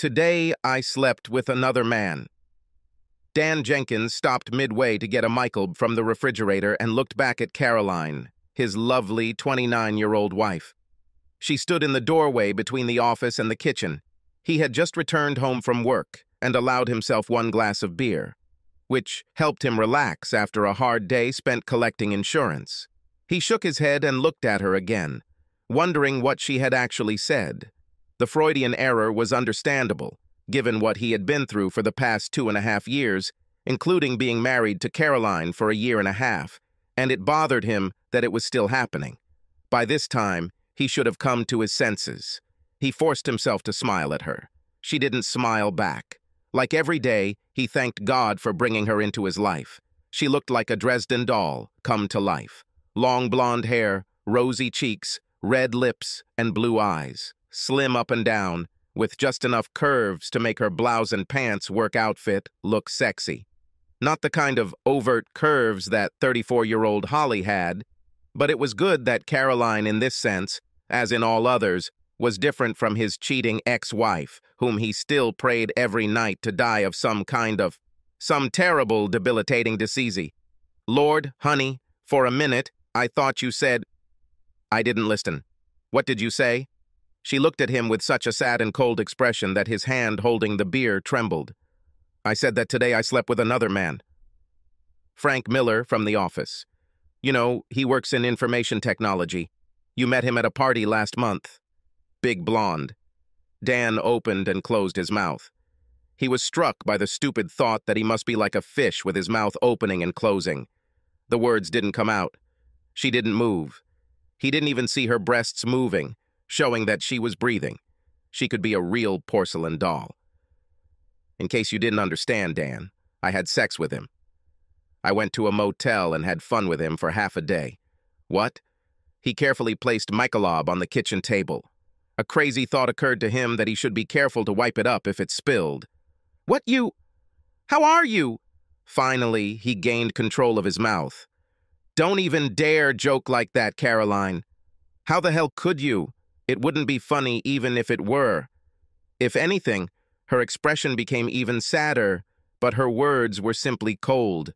Today I slept with another man. Dan Jenkins stopped midway to get a Michael from the refrigerator and looked back at Caroline, his lovely 29-year-old wife. She stood in the doorway between the office and the kitchen. He had just returned home from work and allowed himself one glass of beer, which helped him relax after a hard day spent collecting insurance. He shook his head and looked at her again, wondering what she had actually said. The Freudian error was understandable, given what he had been through for the past 2.5 years, including being married to Caroline for a 1.5 years, and it bothered him that it was still happening. By this time, he should have come to his senses. He forced himself to smile at her. She didn't smile back. Like every day, he thanked God for bringing her into his life. She looked like a Dresden doll come to life. Long blonde hair, rosy cheeks, red lips, and blue eyes. Slim up and down, with just enough curves to make her blouse and pants work outfit look sexy. Not the kind of overt curves that 34-year-old Holly had, but it was good that Caroline, in this sense, as in all others, was different from his cheating ex-wife, whom he still prayed every night to die of some terrible, debilitating disease. Lord, honey, for a minute, I thought you said... I didn't listen. What did you say? She looked at him with such a sad and cold expression that his hand holding the beer trembled. I said that today I slept with another man. Frank Miller from the office. You know, he works in information technology. You met him at a party last month. Big blonde. Dan opened and closed his mouth. He was struck by the stupid thought that he must be like a fish with his mouth opening and closing. The words didn't come out. She didn't move. He didn't even see her breasts moving, showing that she was breathing. She could be a real porcelain doll. In case you didn't understand, Dan, I had sex with him. I went to a motel and had fun with him for half a day. What? He carefully placed Michelob on the kitchen table. A crazy thought occurred to him that he should be careful to wipe it up if it spilled. What you? How are you? Finally, he gained control of his mouth. Don't even dare joke like that, Caroline. How the hell could you? It wouldn't be funny even if it were. If anything, her expression became even sadder, but her words were simply cold,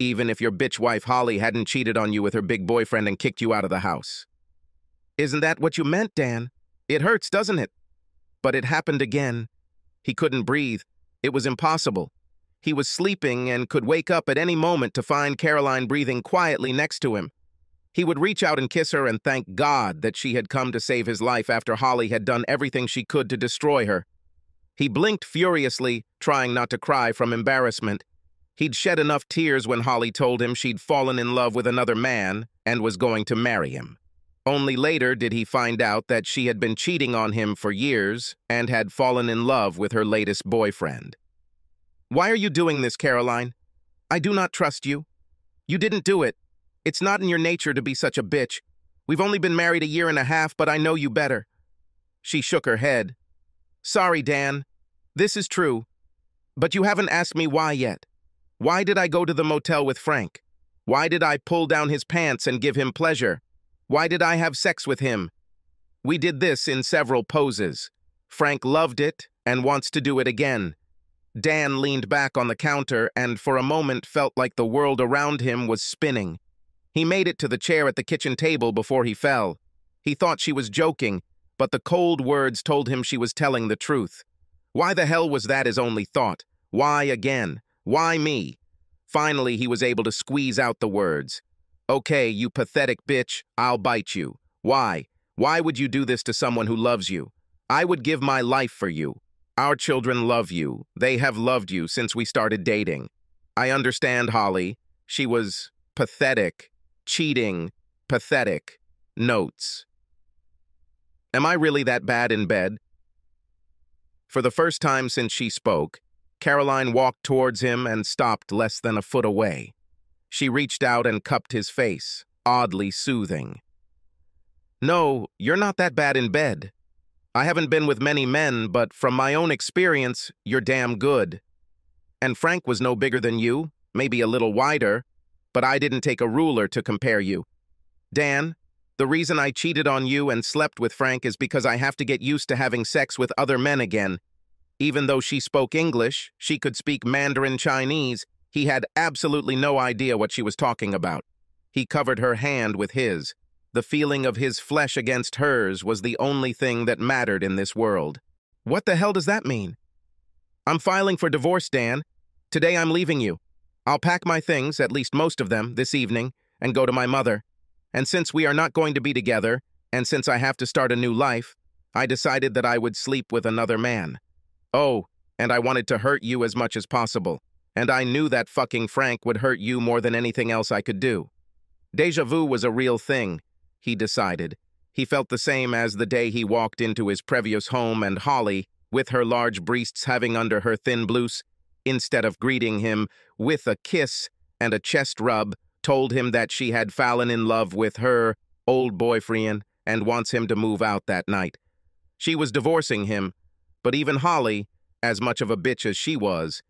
even if your bitch wife Holly hadn't cheated on you with her big boyfriend and kicked you out of the house. Isn't that what you meant, Dan? It hurts, doesn't it? But it happened again. He couldn't breathe. It was impossible. He was sleeping and could wake up at any moment to find Caroline breathing quietly next to him. He would reach out and kiss her and thank God that she had come to save his life after Holly had done everything she could to destroy her. He blinked furiously, trying not to cry from embarrassment. He'd shed enough tears when Holly told him she'd fallen in love with another man and was going to marry him. Only later did he find out that she had been cheating on him for years and had fallen in love with her latest boyfriend. Why are you doing this, Caroline? I do not trust you. You didn't do it. It's not in your nature to be such a bitch. We've only been married a 1.5 years, but I know you better. She shook her head. Sorry, Dan. This is true. But you haven't asked me why yet. Why did I go to the motel with Frank? Why did I pull down his pants and give him pleasure? Why did I have sex with him? We did this in several poses. Frank loved it and wants to do it again. Dan leaned back on the counter and for a moment felt like the world around him was spinning. He made it to the chair at the kitchen table before he fell. He thought she was joking, but the cold words told him she was telling the truth. Why the hell was that his only thought? Why again? Why me? Finally, he was able to squeeze out the words. Okay, you pathetic bitch, I'll bite you. Why? Why would you do this to someone who loves you? I would give my life for you. Our children love you. They have loved you since we started dating. I understand, Holly. She was pathetic, cheating, pathetic. Notes. Am I really that bad in bed? For the first time since she spoke, Caroline walked towards him and stopped less than a foot away. She reached out and cupped his face, oddly soothing. No, you're not that bad in bed. I haven't been with many men, but from my own experience, you're damn good. And Frank was no bigger than you, maybe a little wider, but I didn't take a ruler to compare you. Dan, the reason I cheated on you and slept with Frank is because I have to get used to having sex with other men again. Even though she spoke English, she could speak Mandarin Chinese, he had absolutely no idea what she was talking about. He covered her hand with his. The feeling of his flesh against hers was the only thing that mattered in this world. What the hell does that mean? I'm filing for divorce, Dan. Today I'm leaving you. I'll pack my things, at least most of them, this evening, and go to my mother. And since we are not going to be together, and since I have to start a new life, I decided that I would sleep with another man. Oh, and I wanted to hurt you as much as possible. And I knew that fucking Frank would hurt you more than anything else I could do. Deja vu was a real thing, he decided. He felt the same as the day he walked into his previous home and Holly, with her large breasts having under her thin blouse, instead of greeting him with a kiss and a chest rub, told him that she had fallen in love with her old boyfriend and wants him to move out that night. She was divorcing him, but even Holly, as much of a bitch as she was,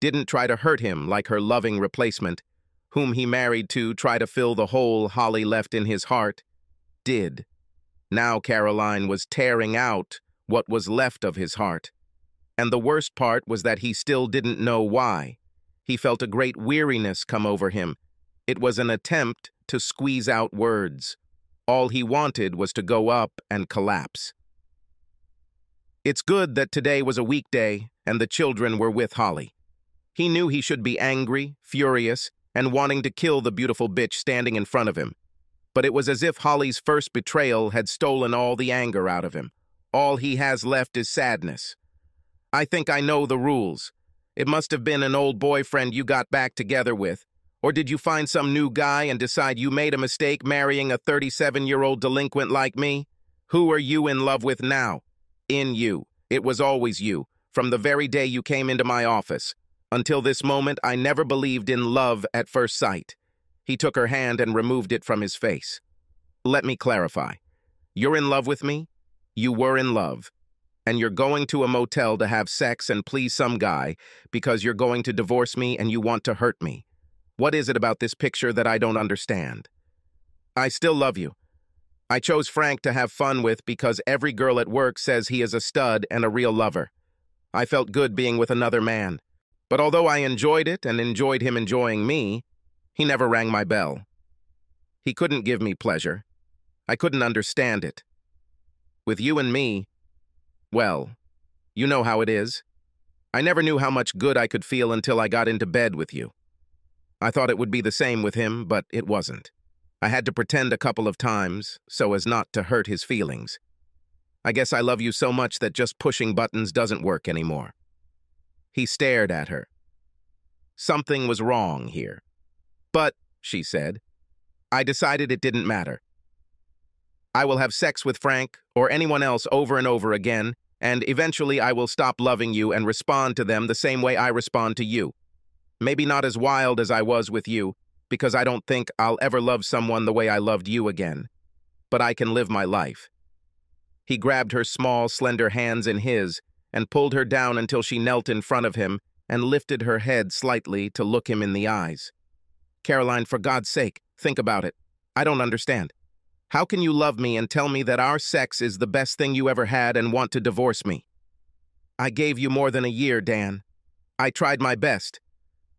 didn't try to hurt him like her loving replacement, whom he married to try to fill the hole Holly left in his heart, did. Now Caroline was tearing out what was left of his heart. And the worst part was that he still didn't know why. He felt a great weariness come over him. It was an attempt to squeeze out words. All he wanted was to go up and collapse. It's good that today was a weekday and the children were with Holly. He knew he should be angry, furious, and wanting to kill the beautiful bitch standing in front of him. But it was as if Holly's first betrayal had stolen all the anger out of him. All he has left is sadness. I think I know the rules. It must have been an old boyfriend you got back together with. Or did you find some new guy and decide you made a mistake marrying a 37-year-old delinquent like me? Who are you in love with now? In you. It was always you. From the very day you came into my office. Until this moment, I never believed in love at first sight. He took her hand and removed it from his face. Let me clarify. You're in love with me? You were in love. And you're going to a motel to have sex and please some guy because you're going to divorce me and you want to hurt me. What is it about this picture that I don't understand? I still love you. I chose Frank to have fun with because every girl at work says he is a stud and a real lover. I felt good being with another man. But although I enjoyed it and enjoyed him enjoying me, he never rang my bell. He couldn't give me pleasure. I couldn't understand it. With you and me, well, you know how it is. I never knew how much good I could feel until I got into bed with you. I thought it would be the same with him, but it wasn't. I had to pretend a couple of times so as not to hurt his feelings. I guess I love you so much that just pushing buttons doesn't work anymore. He stared at her. Something was wrong here. But, she said, I decided it didn't matter. I will have sex with Frank or anyone else over and over again, and eventually I will stop loving you and respond to them the same way I respond to you. Maybe not as wild as I was with you, because I don't think I'll ever love someone the way I loved you again. But I can live my life. He grabbed her small, slender hands in his and pulled her down until she knelt in front of him and lifted her head slightly to look him in the eyes. Caroline, for God's sake, think about it. I don't understand. How can you love me and tell me that our sex is the best thing you ever had and want to divorce me? I gave you more than a year, Dan. I tried my best,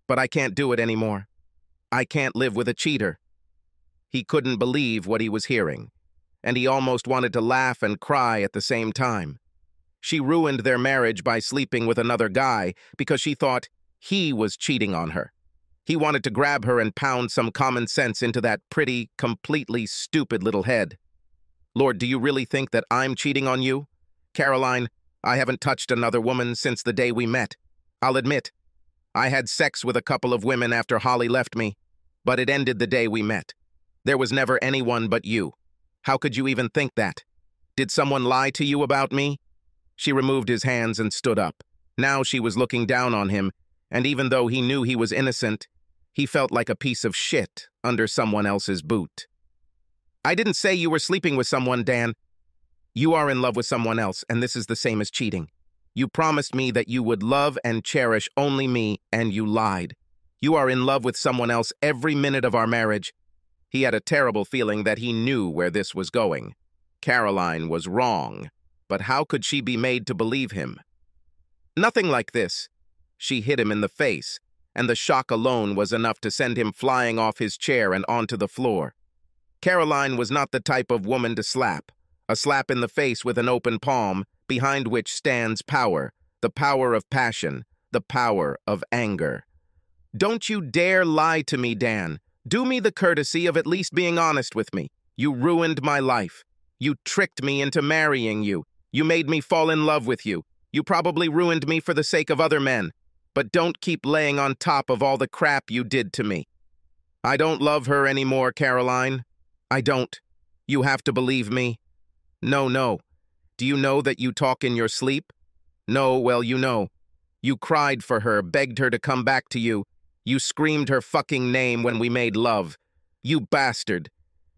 but I can't do it anymore. I can't live with a cheater. He couldn't believe what he was hearing, and he almost wanted to laugh and cry at the same time. She ruined their marriage by sleeping with another guy because she thought he was cheating on her. He wanted to grab her and pound some common sense into that pretty, completely stupid little head. Lord, do you really think that I'm cheating on you? Caroline, I haven't touched another woman since the day we met. I'll admit, I had sex with a couple of women after Holly left me, but it ended the day we met. There was never anyone but you. How could you even think that? Did someone lie to you about me? She removed his hands and stood up. Now she was looking down on him, and even though he knew he was innocent, he felt like a piece of shit under someone else's boot. I didn't say you were sleeping with someone, Dan. You are in love with someone else, and this is the same as cheating. You promised me that you would love and cherish only me, and you lied. You are in love with someone else every minute of our marriage. He had a terrible feeling that he knew where this was going. Caroline was wrong, but how could she be made to believe him? Nothing like this. She hit him in the face, and the shock alone was enough to send him flying off his chair and onto the floor. Caroline was not the type of woman to slap. A slap in the face with an open palm, behind which stands power, the power of passion, the power of anger. Don't you dare lie to me, Dan. Do me the courtesy of at least being honest with me. You ruined my life. You tricked me into marrying you. You made me fall in love with you. You probably ruined me for the sake of other men. But don't keep laying on top of all the crap you did to me. I don't love her anymore, Caroline. I don't. You have to believe me. No, no. Do you know that you talk in your sleep? No, well, you know. You cried for her, begged her to come back to you. You screamed her fucking name when we made love. You bastard.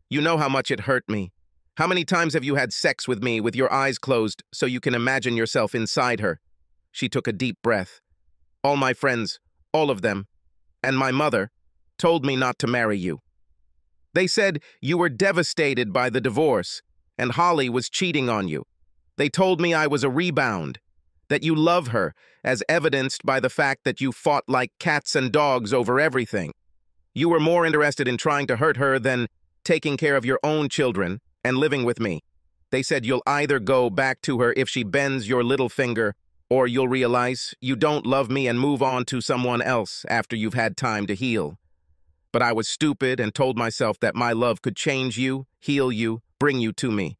You know how much it hurt me. How many times have you had sex with me with your eyes closed so you can imagine yourself inside her? She took a deep breath. All my friends, all of them, and my mother, told me not to marry you. They said you were devastated by the divorce, and Holly was cheating on you. They told me I was a rebound, that you love her, as evidenced by the fact that you fought like cats and dogs over everything. You were more interested in trying to hurt her than taking care of your own children and living with me. They said you'll either go back to her if she bends your little finger, or you'll realize you don't love me and move on to someone else after you've had time to heal. But I was stupid and told myself that my love could change you, heal you, bring you to me.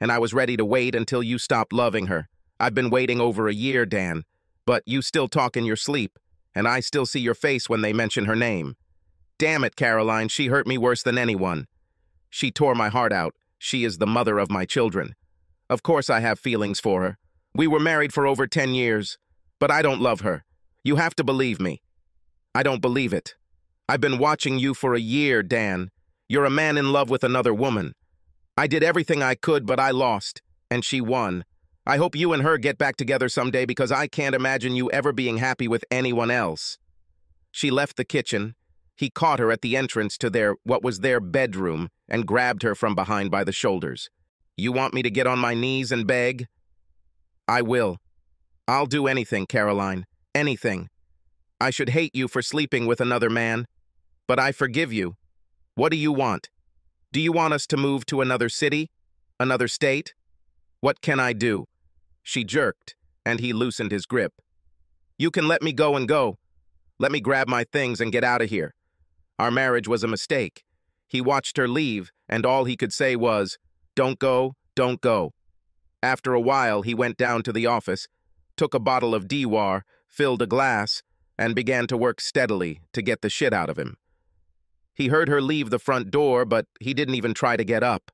And I was ready to wait until you stopped loving her. I've been waiting over a year, Dan, but you still talk in your sleep, and I still see your face when they mention her name. Damn it, Caroline, she hurt me worse than anyone. She tore my heart out. She is the mother of my children. Of course I have feelings for her. We were married for over 10 years, but I don't love her. You have to believe me. I don't believe it. I've been watching you for a year, Dan. You're a man in love with another woman. I did everything I could, but I lost, and she won. I hope you and her get back together someday because I can't imagine you ever being happy with anyone else. She left the kitchen. He caught her at the entrance to what was their bedroom and grabbed her from behind by the shoulders. You want me to get on my knees and beg? I will. I'll do anything, Caroline. Anything. I should hate you for sleeping with another man, but I forgive you. What do you want? Do you want us to move to another city? Another state? What can I do? She jerked, and he loosened his grip. You can let me go and go. Let me grab my things and get out of here. Our marriage was a mistake. He watched her leave, and all he could say was, "Don't go, don't go." After a while, he went down to the office, took a bottle of Dewar, filled a glass, and began to work steadily to get the shit out of him. He heard her leave the front door, but he didn't even try to get up.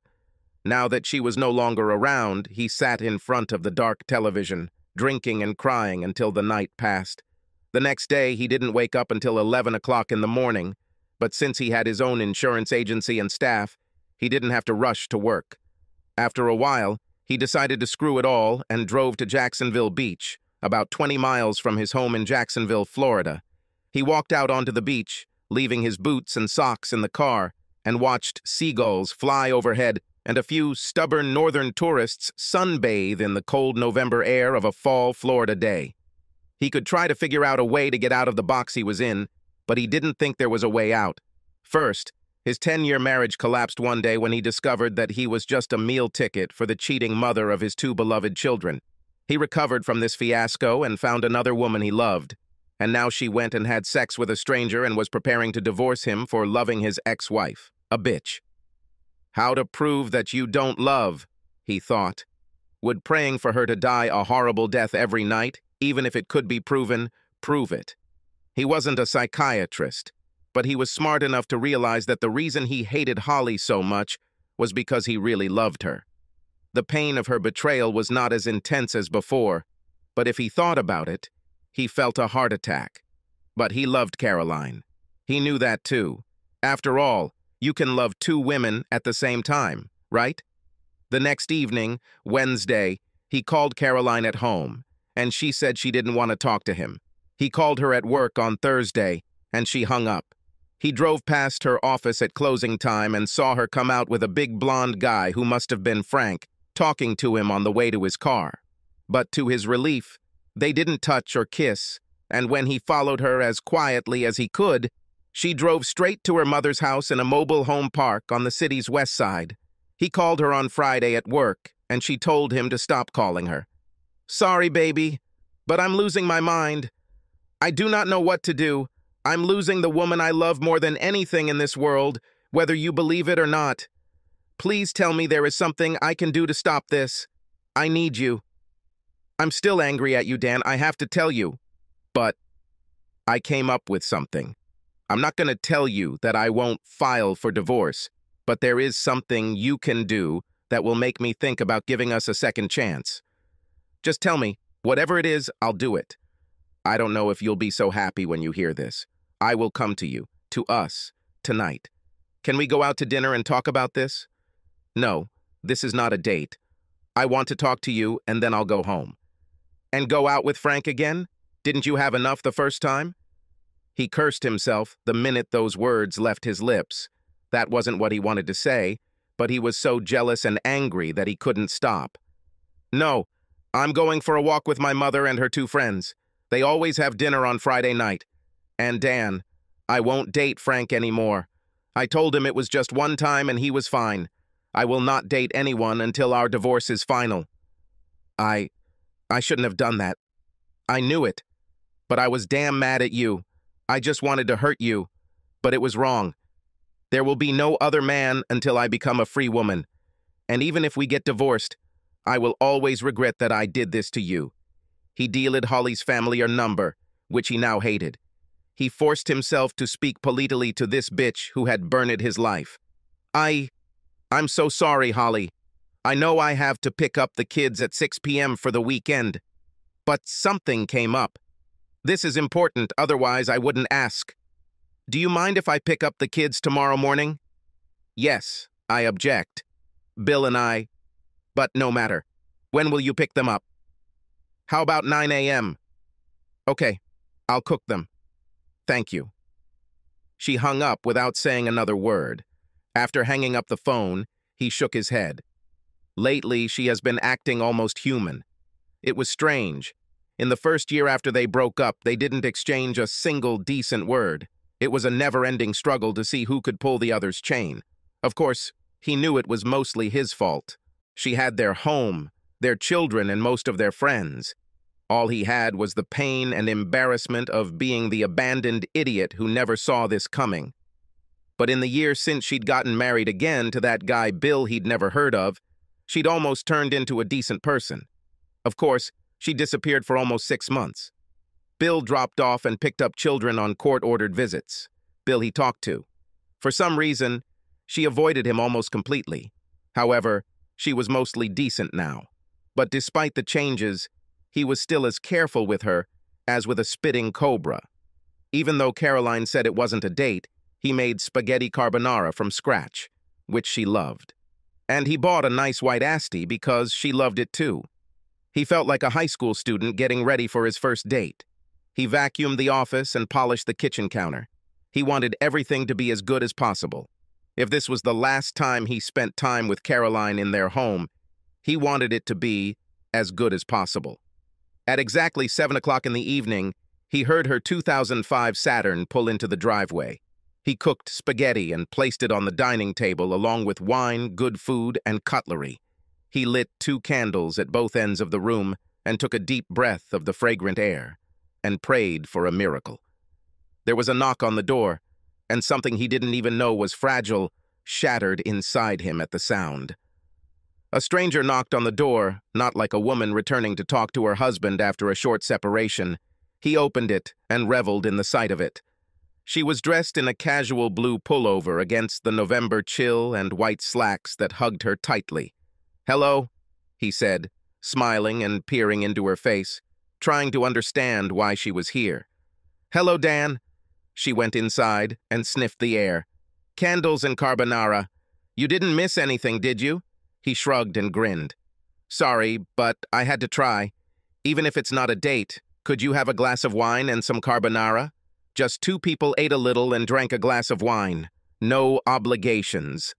Now that she was no longer around, he sat in front of the dark television, drinking and crying until the night passed. The next day, he didn't wake up until 11 o'clock in the morning, but since he had his own insurance agency and staff, he didn't have to rush to work. After a while, he decided to screw it all and drove to Jacksonville Beach, about 20 miles from his home in Jacksonville, Florida. He walked out onto the beach, leaving his boots and socks in the car, and watched seagulls fly overhead and a few stubborn northern tourists sunbathe in the cold November air of a fall Florida day. He could try to figure out a way to get out of the box he was in, but he didn't think there was a way out. First, his 10-year marriage collapsed one day when he discovered that he was just a meal ticket for the cheating mother of his two beloved children. He recovered from this fiasco and found another woman he loved, and now she went and had sex with a stranger and was preparing to divorce him for loving his ex-wife, a bitch. How to prove that you don't love, he thought. Would praying for her to die a horrible death every night, even if it could be proven, prove it? He wasn't a psychiatrist, but he was smart enough to realize that the reason he hated Holly so much was because he really loved her. The pain of her betrayal was not as intense as before, but if he thought about it, he felt a heart attack. But he loved Caroline. He knew that too. After all, you can love two women at the same time, right? The next evening, Wednesday, he called Caroline at home, and she said she didn't want to talk to him. He called her at work on Thursday, and she hung up. He drove past her office at closing time and saw her come out with a big blonde guy who must have been Frank, talking to him on the way to his car. But to his relief, They didn't touch or kiss, and when he followed her as quietly as he could, she drove straight to her mother's house in a mobile home park on the city's west side. He called her on Friday at work, and she told him to stop calling her. "Sorry, baby, but I'm losing my mind. I do not know what to do. I'm losing the woman I love more than anything in this world, whether you believe it or not. Please tell me there is something I can do to stop this. I need you. I'm still angry at you, Dan, I have to tell you. But I came up with something. I'm not going to tell you that I won't file for divorce, but there is something you can do that will make me think about giving us a second chance. Just tell me, whatever it is, I'll do it. I don't know if you'll be so happy when you hear this. I will come to you, to us, tonight. Can we go out to dinner and talk about this? No, this is not a date. I want to talk to you, and then I'll go home." "And go out with Frank again? Didn't you have enough the first time?" He cursed himself the minute those words left his lips. That wasn't what he wanted to say, but he was so jealous and angry that he couldn't stop. "No, I'm going for a walk with my mother and her two friends. They always have dinner on Friday night. And Dan, I won't date Frank anymore. I told him it was just one time and he was fine. I will not date anyone until our divorce is final." I shouldn't have done that. I knew it. But I was damn mad at you. I just wanted to hurt you. But it was wrong. There will be no other man until I become a free woman. And even if we get divorced, I will always regret that I did this to you. He dealed Holly's family her number, which he now hated. He forced himself to speak politely to this bitch who had burned his life. I'm so sorry, Holly. I know I have to pick up the kids at 6 p.m. for the weekend. But something came up. This is important, otherwise I wouldn't ask. Do you mind if I pick up the kids tomorrow morning? Yes, I object. Bill and I. But no matter. When will you pick them up? How about 9 a.m.? Okay, I'll cook them. Thank you. She hung up without saying another word. After hanging up the phone, he shook his head. Lately, she has been acting almost human. It was strange. In the first year after they broke up, they didn't exchange a single decent word. It was a never-ending struggle to see who could pull the other's chain. Of course, he knew it was mostly his fault. She had their home, their children, and most of their friends. All he had was the pain and embarrassment of being the abandoned idiot who never saw this coming. But in the year since she'd gotten married again to that guy Bill he'd never heard of, she'd almost turned into a decent person. Of course, she disappeared for almost 6 months. Bill dropped off and picked up children on court-ordered visits. Bill he talked to. For some reason, she avoided him almost completely. However, she was mostly decent now. But despite the changes, he was still as careful with her as with a spitting cobra. Even though Caroline said it wasn't a date, he made spaghetti carbonara from scratch, which she loved. And he bought a nice white Asti because she loved it too. He felt like a high school student getting ready for his first date. He vacuumed the office and polished the kitchen counter. He wanted everything to be as good as possible. If this was the last time he spent time with Caroline in their home, he wanted it to be as good as possible. At exactly 7 o'clock in the evening, he heard her 2005 Saturn pull into the driveway. He cooked spaghetti and placed it on the dining table along with wine, good food, and cutlery. He lit 2 candles at both ends of the room and took a deep breath of the fragrant air and prayed for a miracle. There was a knock on the door, and something he didn't even know was fragile shattered inside him at the sound. A stranger knocked on the door, not like a woman returning to talk to her husband after a short separation. He opened it and reveled in the sight of it. She was dressed in a casual blue pullover against the November chill and white slacks that hugged her tightly. "Hello," he said, smiling and peering into her face, trying to understand why she was here. "Hello, Dan." She went inside and sniffed the air. "Candles and carbonara. You didn't miss anything, did you?" He shrugged and grinned. "Sorry, but I had to try. Even if it's not a date, could you have a glass of wine and some carbonara? Just 2 people ate a little and drank a glass of wine. No obligations."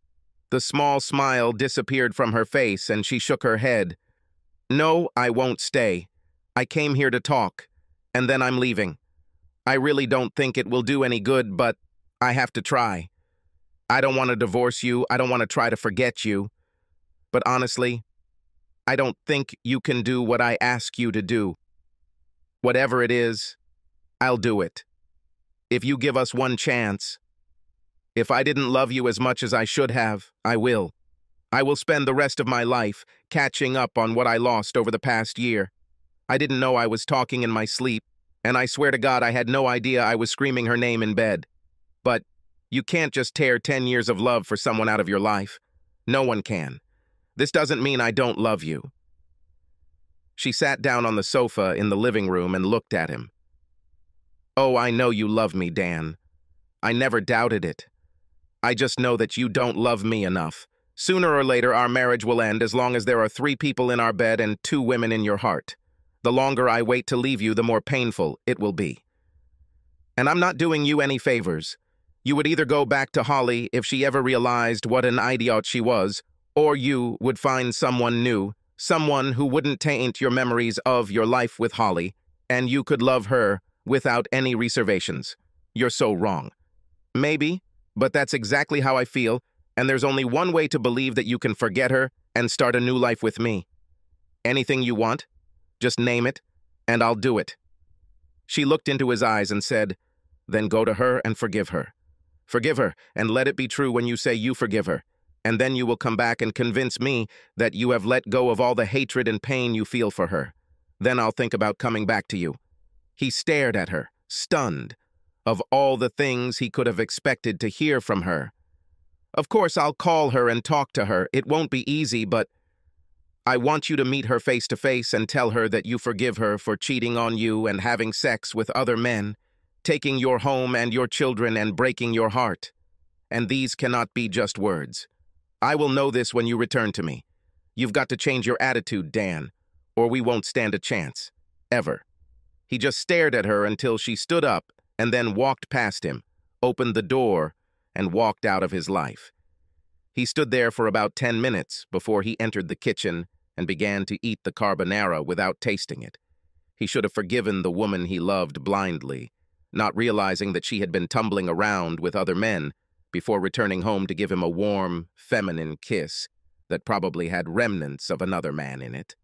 The small smile disappeared from her face and she shook her head. "No, I won't stay. I came here to talk, and then I'm leaving. I really don't think it will do any good, but I have to try. I don't want to divorce you. I don't want to try to forget you. But honestly, I don't think you can do what I ask you to do. Whatever it is, I'll do it. If you give us one chance, if I didn't love you as much as I should have, I will. I will spend the rest of my life catching up on what I lost over the past year. I didn't know I was talking in my sleep, and I swear to God I had no idea I was screaming her name in bed. But you can't just tear 10 years of love for someone out of your life. No one can. This doesn't mean I don't love you. She sat down on the sofa in the living room and looked at him. Oh, I know you love me, Dan. I never doubted it. I just know that you don't love me enough. Sooner or later, our marriage will end as long as there are 3 people in our bed and 2 women in your heart. The longer I wait to leave you, the more painful it will be. And I'm not doing you any favors. You would either go back to Holly if she ever realized what an idiot she was, or you would find someone new, someone who wouldn't taint your memories of your life with Holly, and you could love her without any reservations. You're so wrong. Maybe, but that's exactly how I feel, and there's only one way to believe that you can forget her and start a new life with me. Anything you want, just name it, and I'll do it. She looked into his eyes and said, then go to her and forgive her. Forgive her, and let it be true when you say you forgive her. And then you will come back and convince me that you have let go of all the hatred and pain you feel for her. Then I'll think about coming back to you. He stared at her, stunned, of all the things he could have expected to hear from her. Of course, I'll call her and talk to her. It won't be easy, but I want you to meet her face to face and tell her that you forgive her for cheating on you and having sex with other men, taking your home and your children and breaking your heart. And these cannot be just words. I will know this when you return to me. You've got to change your attitude, Dan, or we won't stand a chance. Ever. He just stared at her until she stood up and then walked past him, opened the door, and walked out of his life. He stood there for about 10 minutes before he entered the kitchen and began to eat the carbonara without tasting it. He should have forgiven the woman he loved blindly, not realizing that she had been tumbling around with other men, before returning home to give him a warm, feminine kiss that probably had remnants of another man in it.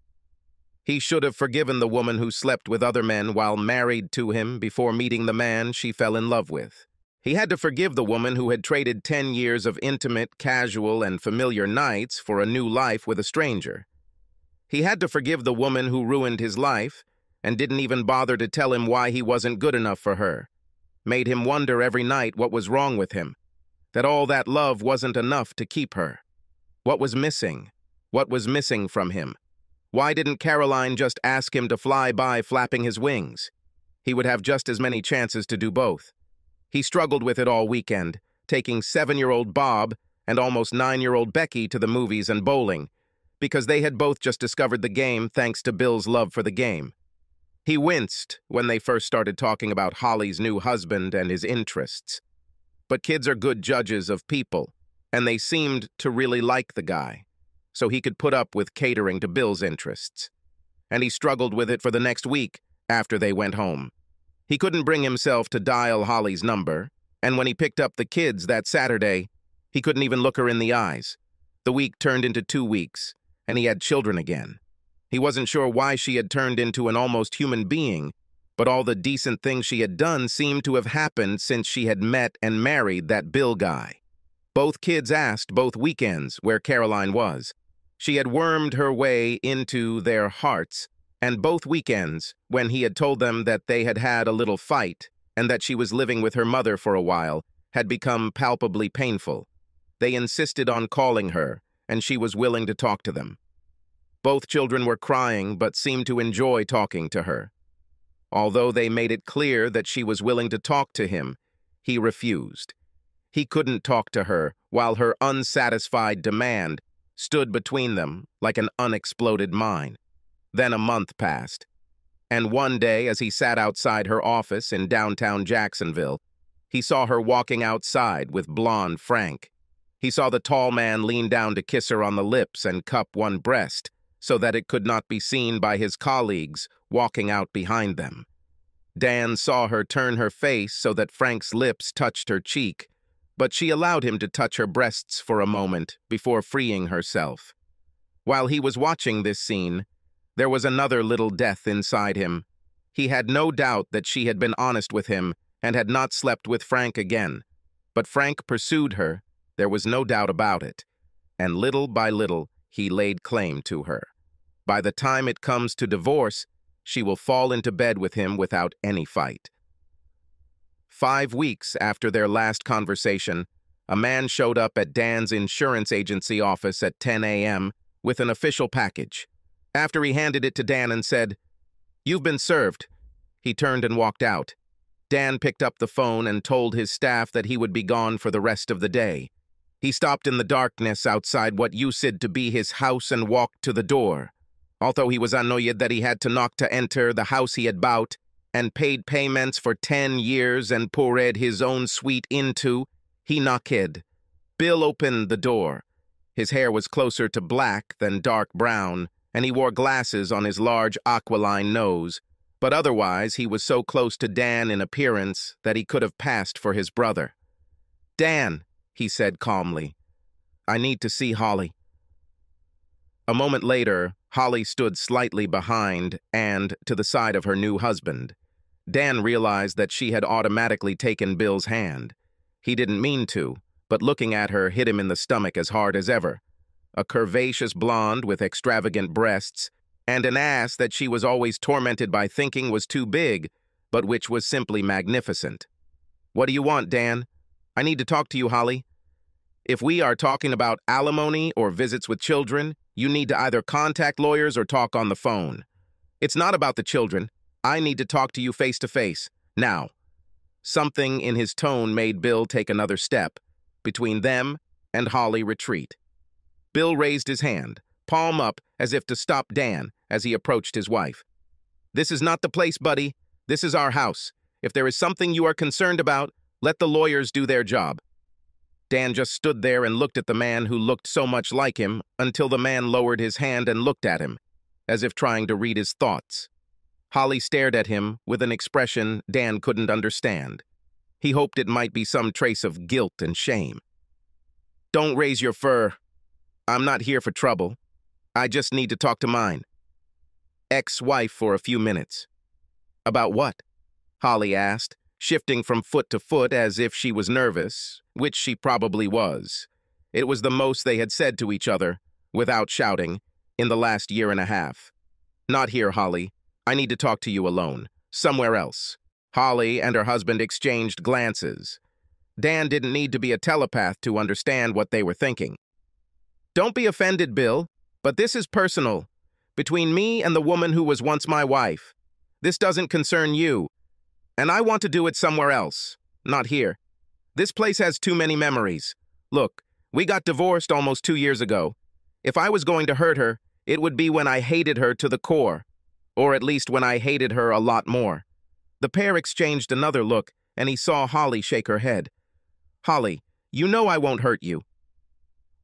He should have forgiven the woman who slept with other men while married to him before meeting the man she fell in love with. He had to forgive the woman who had traded 10 years of intimate, casual, and familiar nights for a new life with a stranger. He had to forgive the woman who ruined his life and didn't even bother to tell him why he wasn't good enough for her, made him wonder every night what was wrong with him, that all that love wasn't enough to keep her. What was missing? What was missing from him? Why didn't Caroline just ask him to fly by flapping his wings? He would have just as many chances to do both. He struggled with it all weekend, taking 7-year-old Bob and almost 9-year-old Becky to the movies and bowling, because they had both just discovered the game thanks to Bill's love for the game. He winced when they first started talking about Holly's new husband and his interests. But kids are good judges of people, and they seemed to really like the guy, so he could put up with catering to Bill's interests. And he struggled with it for the next week after they went home. He couldn't bring himself to dial Holly's number, and when he picked up the kids that Saturday, he couldn't even look her in the eyes. The week turned into 2 weeks, and he had children again. He wasn't sure why she had turned into an almost human being, but all the decent things she had done seemed to have happened since she had met and married that Bill guy. Both kids asked both weekends where Caroline was. She had wormed her way into their hearts, and both weekends, when he had told them that they had had a little fight and that she was living with her mother for a while, had become palpably painful. They insisted on calling her, and she was willing to talk to them. Both children were crying but seemed to enjoy talking to her. Although they made it clear that she was willing to talk to him, he refused. He couldn't talk to her while her unsatisfied demand stood between them like an unexploded mine. Then a month passed, and one day as he sat outside her office in downtown Jacksonville, he saw her walking outside with blonde Frank. He saw the tall man lean down to kiss her on the lips and cup one breast so that it could not be seen by his colleagues walking out behind them. Dan saw her turn her face so that Frank's lips touched her cheek, but she allowed him to touch her breasts for a moment before freeing herself. While he was watching this scene, there was another little death inside him. He had no doubt that she had been honest with him and had not slept with Frank again. But Frank pursued her, there was no doubt about it, and little by little he laid claim to her. By the time it comes to divorce, she will fall into bed with him without any fight. 5 weeks after their last conversation, a man showed up at Dan's insurance agency office at 10 a.m. with an official package. After he handed it to Dan and said, "You've been served," he turned and walked out. Dan picked up the phone and told his staff that he would be gone for the rest of the day. He stopped in the darkness outside what used to be his house and walked to the door. Although he was annoyed that he had to knock to enter the house he had bought and paid payments for 10 years and poured his own suite into, he knocked. Bill opened the door. His hair was closer to black than dark brown, and he wore glasses on his large aquiline nose, but otherwise he was so close to Dan in appearance that he could have passed for his brother. "Dan," he said calmly, "I need to see Holly." A moment later, Holly stood slightly behind and to the side of her new husband. Dan realized that she had automatically taken Bill's hand. He didn't mean to, but looking at her hit him in the stomach as hard as ever. A curvaceous blonde with extravagant breasts and an ass that she was always tormented by thinking was too big, but which was simply magnificent. "What do you want, Dan? I need to talk to you, Holly. If we are talking about alimony or visits with children, you need to either contact lawyers or talk on the phone. It's not about the children. I need to talk to you face to face, now." Something in his tone made Bill take another step. Between them and Holly retreat. Bill raised his hand, palm up, as if to stop Dan as he approached his wife. "This is not the place, buddy. This is our house. If there is something you are concerned about, let the lawyers do their job." Dan just stood there and looked at the man who looked so much like him until the man lowered his hand and looked at him, as if trying to read his thoughts. Holly stared at him with an expression Dan couldn't understand. He hoped it might be some trace of guilt and shame. "Don't raise your fur. I'm not here for trouble. I just need to talk to mine ex-wife for a few minutes." "About what?" Holly asked, shifting from foot to foot as if she was nervous, which she probably was. It was the most they had said to each other, without shouting, in the last year and a half. "Not here, Holly. I need to talk to you alone, somewhere else." Holly and her husband exchanged glances. Dan didn't need to be a telepath to understand what they were thinking. "Don't be offended, Bill, but this is personal. Between me and the woman who was once my wife. This doesn't concern you. And I want to do it somewhere else, not here. This place has too many memories. Look, we got divorced almost 2 years ago. If I was going to hurt her, it would be when I hated her to the core, or at least when I hated her a lot more." The pair exchanged another look, and he saw Holly shake her head. "Holly, you know I won't hurt you.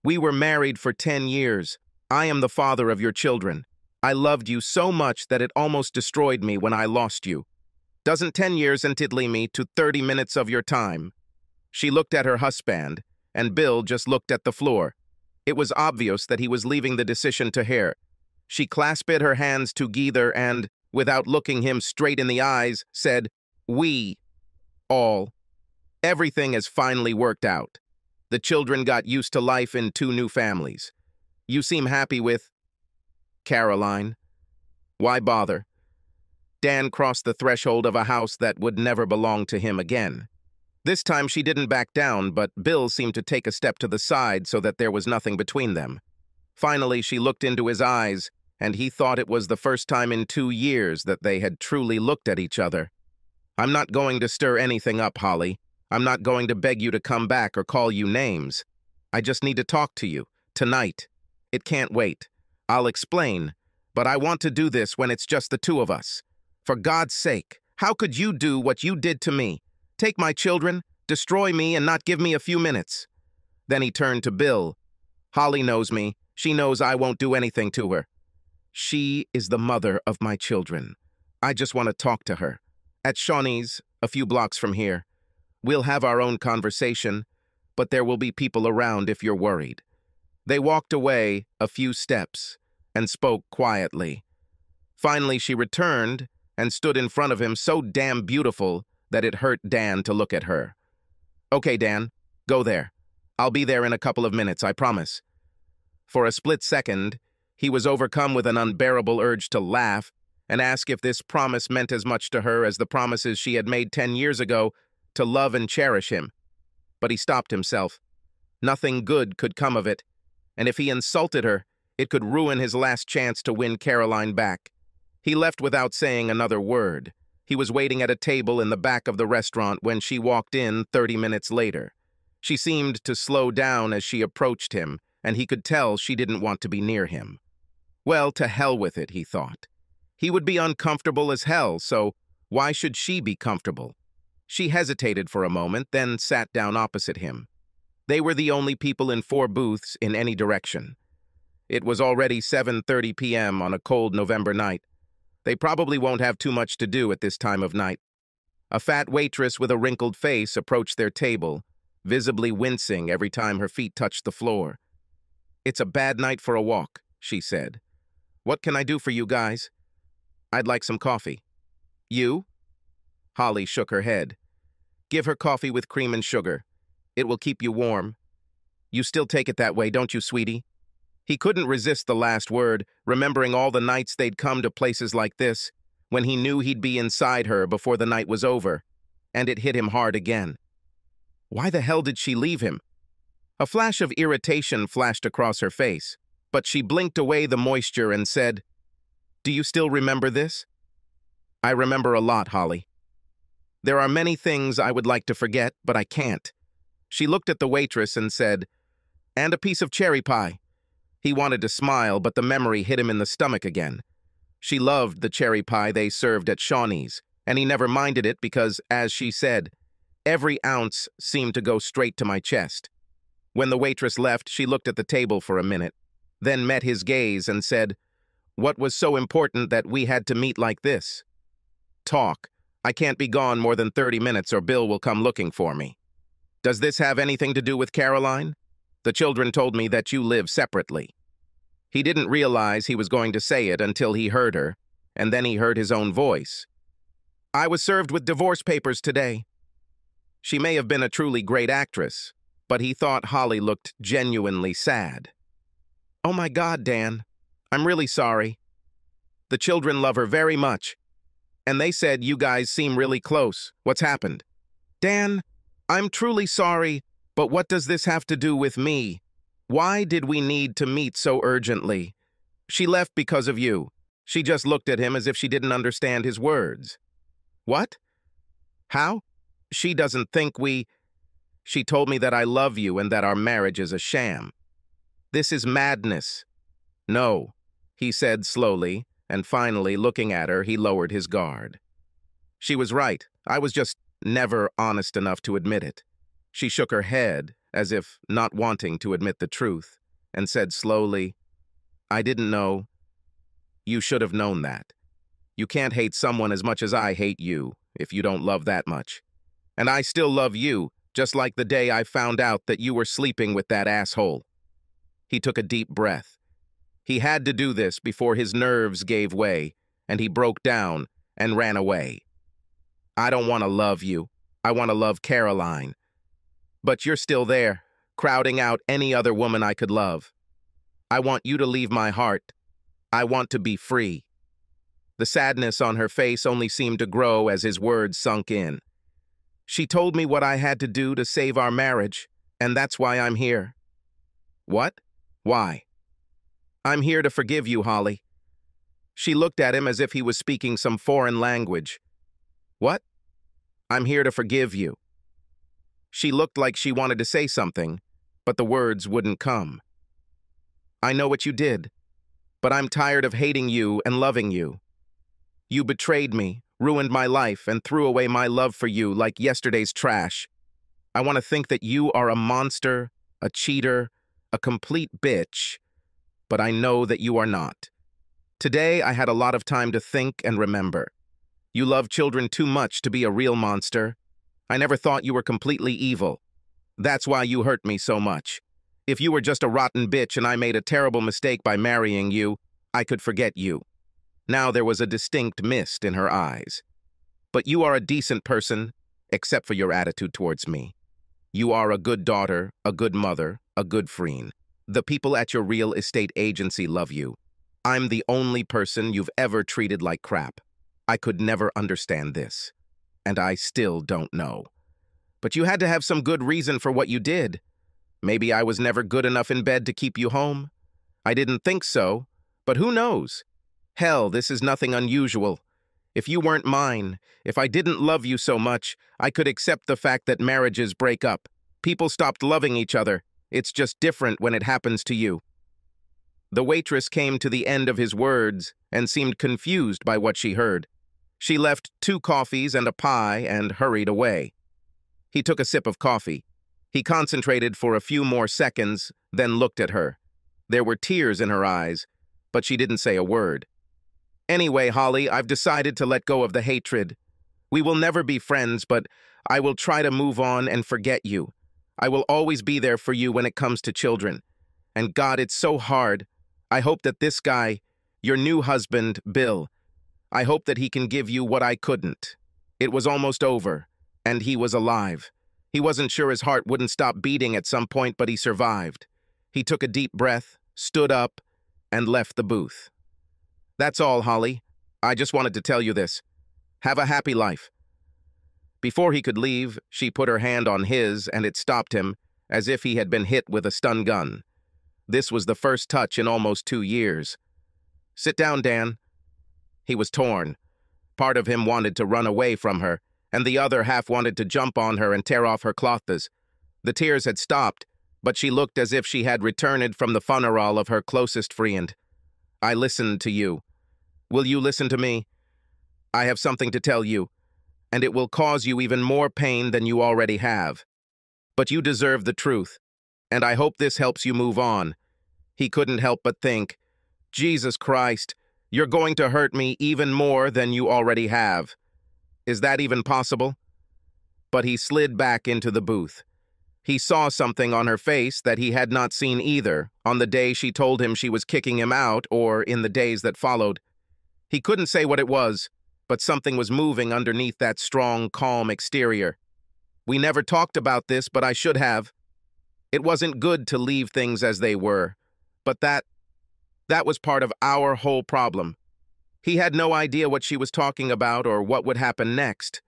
We were married for 10 years. I am the father of your children. I loved you so much that it almost destroyed me when I lost you. Doesn't 10 years entitle me to 30 minutes of your time?" She looked at her husband, and Bill just looked at the floor. It was obvious that he was leaving the decision to her. She clasped her hands together and, without looking him straight in the eyes, said, "We, all, everything has finally worked out. The children got used to life in 2 new families. You seem happy with Caroline. Why bother?" Dan crossed the threshold of a house that would never belong to him again. This time she didn't back down, but Bill seemed to take a step to the side so that there was nothing between them. Finally, she looked into his eyes, and he thought it was the first time in 2 years that they had truly looked at each other. "I'm not going to stir anything up, Holly. I'm not going to beg you to come back or call you names. I just need to talk to you, tonight. It can't wait. I'll explain, but I want to do this when it's just the two of us. For God's sake, how could you do what you did to me? Take my children, destroy me, and not give me a few minutes." Then he turned to Bill. "Holly knows me. She knows I won't do anything to her. She is the mother of my children. I just want to talk to her. At Shawnee's, a few blocks from here. We'll have our own conversation, but there will be people around if you're worried." They walked away a few steps and spoke quietly. Finally, she returned and stood in front of him, so damn beautiful that it hurt Dan to look at her. "Okay, Dan, go there. I'll be there in a couple of minutes, I promise." For a split second, he was overcome with an unbearable urge to laugh and ask if this promise meant as much to her as the promises she had made 10 years ago to love and cherish him. But he stopped himself. Nothing good could come of it, and if he insulted her, it could ruin his last chance to win Caroline back. He left without saying another word. He was waiting at a table in the back of the restaurant when she walked in 30 minutes later. She seemed to slow down as she approached him, and he could tell she didn't want to be near him. Well, to hell with it, he thought. He would be uncomfortable as hell, so why should she be comfortable? She hesitated for a moment, then sat down opposite him. They were the only people in 4 booths in any direction. It was already 7:30 p.m. on a cold November night. They probably won't have too much to do at this time of night. A fat waitress with a wrinkled face approached their table, visibly wincing every time her feet touched the floor. "It's a bad night for a walk," she said. "What can I do for you guys?" "I'd like some coffee." "You?" Holly shook her head. "Give her coffee with cream and sugar. It will keep you warm." "You still take it that way, don't you, sweetie?" He couldn't resist the last word, remembering all the nights they'd come to places like this, when he knew he'd be inside her before the night was over, and it hit him hard again. Why the hell did she leave him? A flash of irritation flashed across her face, but she blinked away the moisture and said, "Do you still remember this?" "I remember a lot, Holly. There are many things I would like to forget, but I can't." She looked at the waitress and said, "And a piece of cherry pie." He wanted to smile, but the memory hit him in the stomach again. She loved the cherry pie they served at Shawnee's, and he never minded it because, as she said, every ounce seemed to go straight to my chest. When the waitress left, she looked at the table for a minute, then met his gaze and said, "What was so important that we had to meet like this?" "Talk. I can't be gone more than 30 minutes or Bill will come looking for me." "Does this have anything to do with Caroline? The children told me that you live separately." He didn't realize he was going to say it until he heard her, and then he heard his own voice. "I was served with divorce papers today." She may have been a truly great actress, but he thought Holly looked genuinely sad. "Oh my God, Dan, I'm really sorry. The children love her very much, and they said you guys seem really close. What's happened?" "Dan, I'm truly sorry. But what does this have to do with me? Why did we need to meet so urgently? She left because of you." She just looked at him as if she didn't understand his words. "What? How? She doesn't think we... She told me that I love you and that our marriage is a sham." "This is madness." "No," he said slowly, and finally, looking at her, he lowered his guard. "She was right. I was just never honest enough to admit it." She shook her head, as if not wanting to admit the truth, and said slowly, "I didn't know. You should have known that. You can't hate someone as much as I hate you if you don't love that much. And I still love you, just like the day I found out that you were sleeping with that asshole." He took a deep breath. He had to do this before his nerves gave way, and he broke down and ran away. "I don't want to love you. I want to love Caroline. But you're still there, crowding out any other woman I could love. I want you to leave my heart. I want to be free." The sadness on her face only seemed to grow as his words sunk in. "She told me what I had to do to save our marriage, and that's why I'm here." "What? Why?" "I'm here to forgive you, Holly." She looked at him as if he was speaking some foreign language. "What?" "I'm here to forgive you." She looked like she wanted to say something, but the words wouldn't come. "I know what you did, but I'm tired of hating you and loving you. You betrayed me, ruined my life, and threw away my love for you like yesterday's trash. I want to think that you are a monster, a cheater, a complete bitch, but I know that you are not. Today I had a lot of time to think and remember, You love children too much to be a real monster. I never thought you were completely evil. That's why you hurt me so much. If you were just a rotten bitch and I made a terrible mistake by marrying you, I could forget you." Now there was a distinct mist in her eyes. "But you are a decent person, except for your attitude towards me. You are a good daughter, a good mother, a good friend. The people at your real estate agency love you. I'm the only person you've ever treated like crap. I could never understand this, and I still don't know. But you had to have some good reason for what you did. Maybe I was never good enough in bed to keep you home. I didn't think so, but who knows? Hell, this is nothing unusual. If you weren't mine, if I didn't love you so much, I could accept the fact that marriages break up. People stopped loving each other. It's just different when it happens to you." The waitress came to the end of his words and seemed confused by what she heard. She left 2 coffees and a pie and hurried away. He took a sip of coffee. He concentrated for a few more seconds, then looked at her. There were tears in her eyes, but she didn't say a word. "Anyway, Holly, I've decided to let go of the hatred. We will never be friends, but I will try to move on and forget you. I will always be there for you when it comes to children. And God, it's so hard. I hope that this guy, your new husband, Bill, I hope that he can give you what I couldn't." It was almost over, and he was alive. He wasn't sure his heart wouldn't stop beating at some point, but he survived. He took a deep breath, stood up, and left the booth. "That's all, Holly. I just wanted to tell you this. Have a happy life." Before he could leave, she put her hand on his, and it stopped him, as if he had been hit with a stun gun. This was the first touch in almost 2 years. "Sit down, Dan." He was torn. Part of him wanted to run away from her, and the other half wanted to jump on her and tear off her clothes. The tears had stopped, but she looked as if she had returned from the funeral of her closest friend. "I listened to you. Will you listen to me? I have something to tell you, and it will cause you even more pain than you already have. But you deserve the truth, and I hope this helps you move on." He couldn't help but think, "Jesus Christ, you're going to hurt me even more than you already have. Is that even possible?" But he slid back into the booth. He saw something on her face that he had not seen either on the day she told him she was kicking him out or in the days that followed. He couldn't say what it was, but something was moving underneath that strong, calm exterior. "We never talked about this, but I should have. It wasn't good to leave things as they were, but that was part of our whole problem." He had no idea what she was talking about or what would happen next,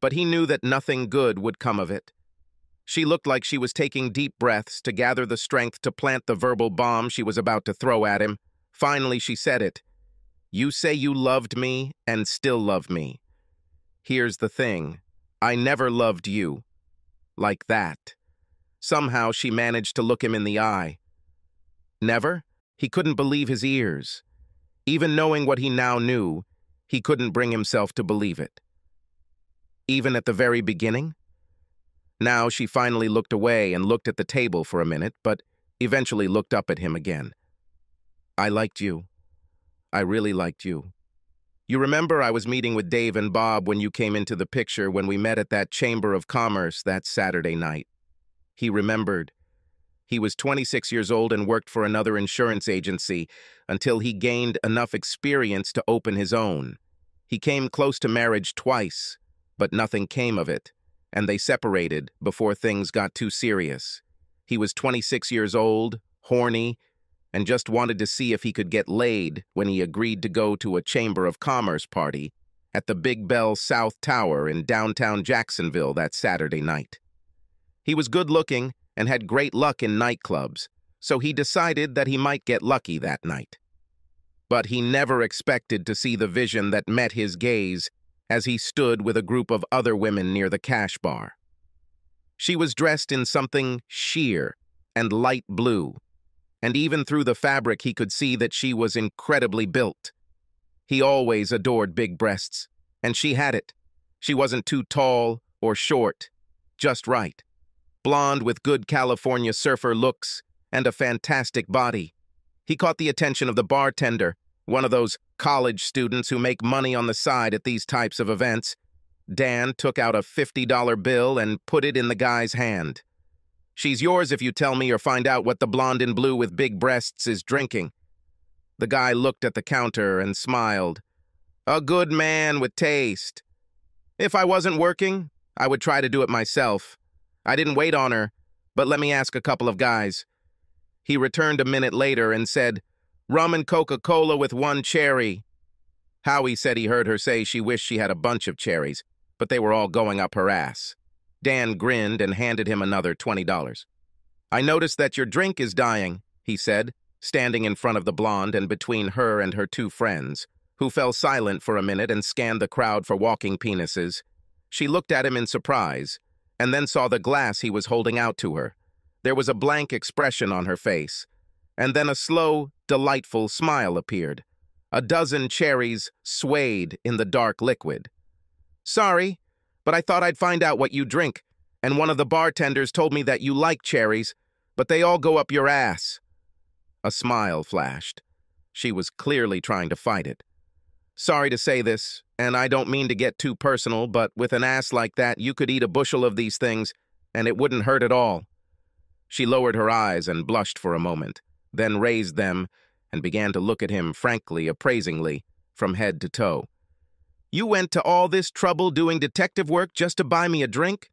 but he knew that nothing good would come of it. She looked like she was taking deep breaths to gather the strength to plant the verbal bomb she was about to throw at him. Finally, she said it. "You say you loved me and still love me. Here's the thing. I never loved you. Like that." Somehow she managed to look him in the eye. Never? He couldn't believe his ears. Even knowing what he now knew, he couldn't bring himself to believe it. Even at the very beginning? Now she finally looked away and looked at the table for a minute, but eventually looked up at him again. "I liked you. I really liked you. You remember I was meeting with Dave and Bob when you came into the picture when we met at that Chamber of Commerce that Saturday night." He remembered. He was 26 years old and worked for another insurance agency until he gained enough experience to open his own. He came close to marriage twice, but nothing came of it, and they separated before things got too serious. He was 26 years old, horny, and just wanted to see if he could get laid when he agreed to go to a Chamber of Commerce party at the Big Bell South Tower in downtown Jacksonville that Saturday night. He was good-looking and had great luck in nightclubs, so he decided that he might get lucky that night. But he never expected to see the vision that met his gaze as he stood with a group of other women near the cash bar. She was dressed in something sheer and light blue, and even through the fabric he could see that she was incredibly built. He always adored big breasts, and she had it. She wasn't too tall or short, just right. Blonde with good California surfer looks and a fantastic body. He caught the attention of the bartender one of those college students who make money on the side at these types of events. Dan took out a $50 bill and put it in the guy's hand. "She's yours if you tell me or find out what the blonde in blue with big breasts is drinking." The guy looked at the counter and smiled. "A good man with taste. If I wasn't working, I would try to do it myself. I didn't wait on her, but let me ask a couple of guys." He returned a minute later and said, "Rum and Coca-Cola with one cherry." Howie said he heard her say she wished she had a bunch of cherries, but they were all going up her ass. Dan grinned and handed him another $20. "I noticed that your drink is dying," he said, standing in front of the blonde and between her and her two friends, who fell silent for a minute and scanned the crowd for walking penises. She looked at him in surprise, and then saw the glass he was holding out to her. There was a blank expression on her face, and then a slow, delightful smile appeared. A dozen cherries swayed in the dark liquid. "Sorry, but I thought I'd find out what you drink, and one of the bartenders told me that you like cherries, but they all go up your ass." A smile flashed. She was clearly trying to fight it. "Sorry to say this, and I don't mean to get too personal, but with an ass like that, you could eat a bushel of these things, and it wouldn't hurt at all." She lowered her eyes and blushed for a moment, then raised them and began to look at him frankly, appraisingly, from head to toe. "You went to all this trouble doing detective work just to buy me a drink?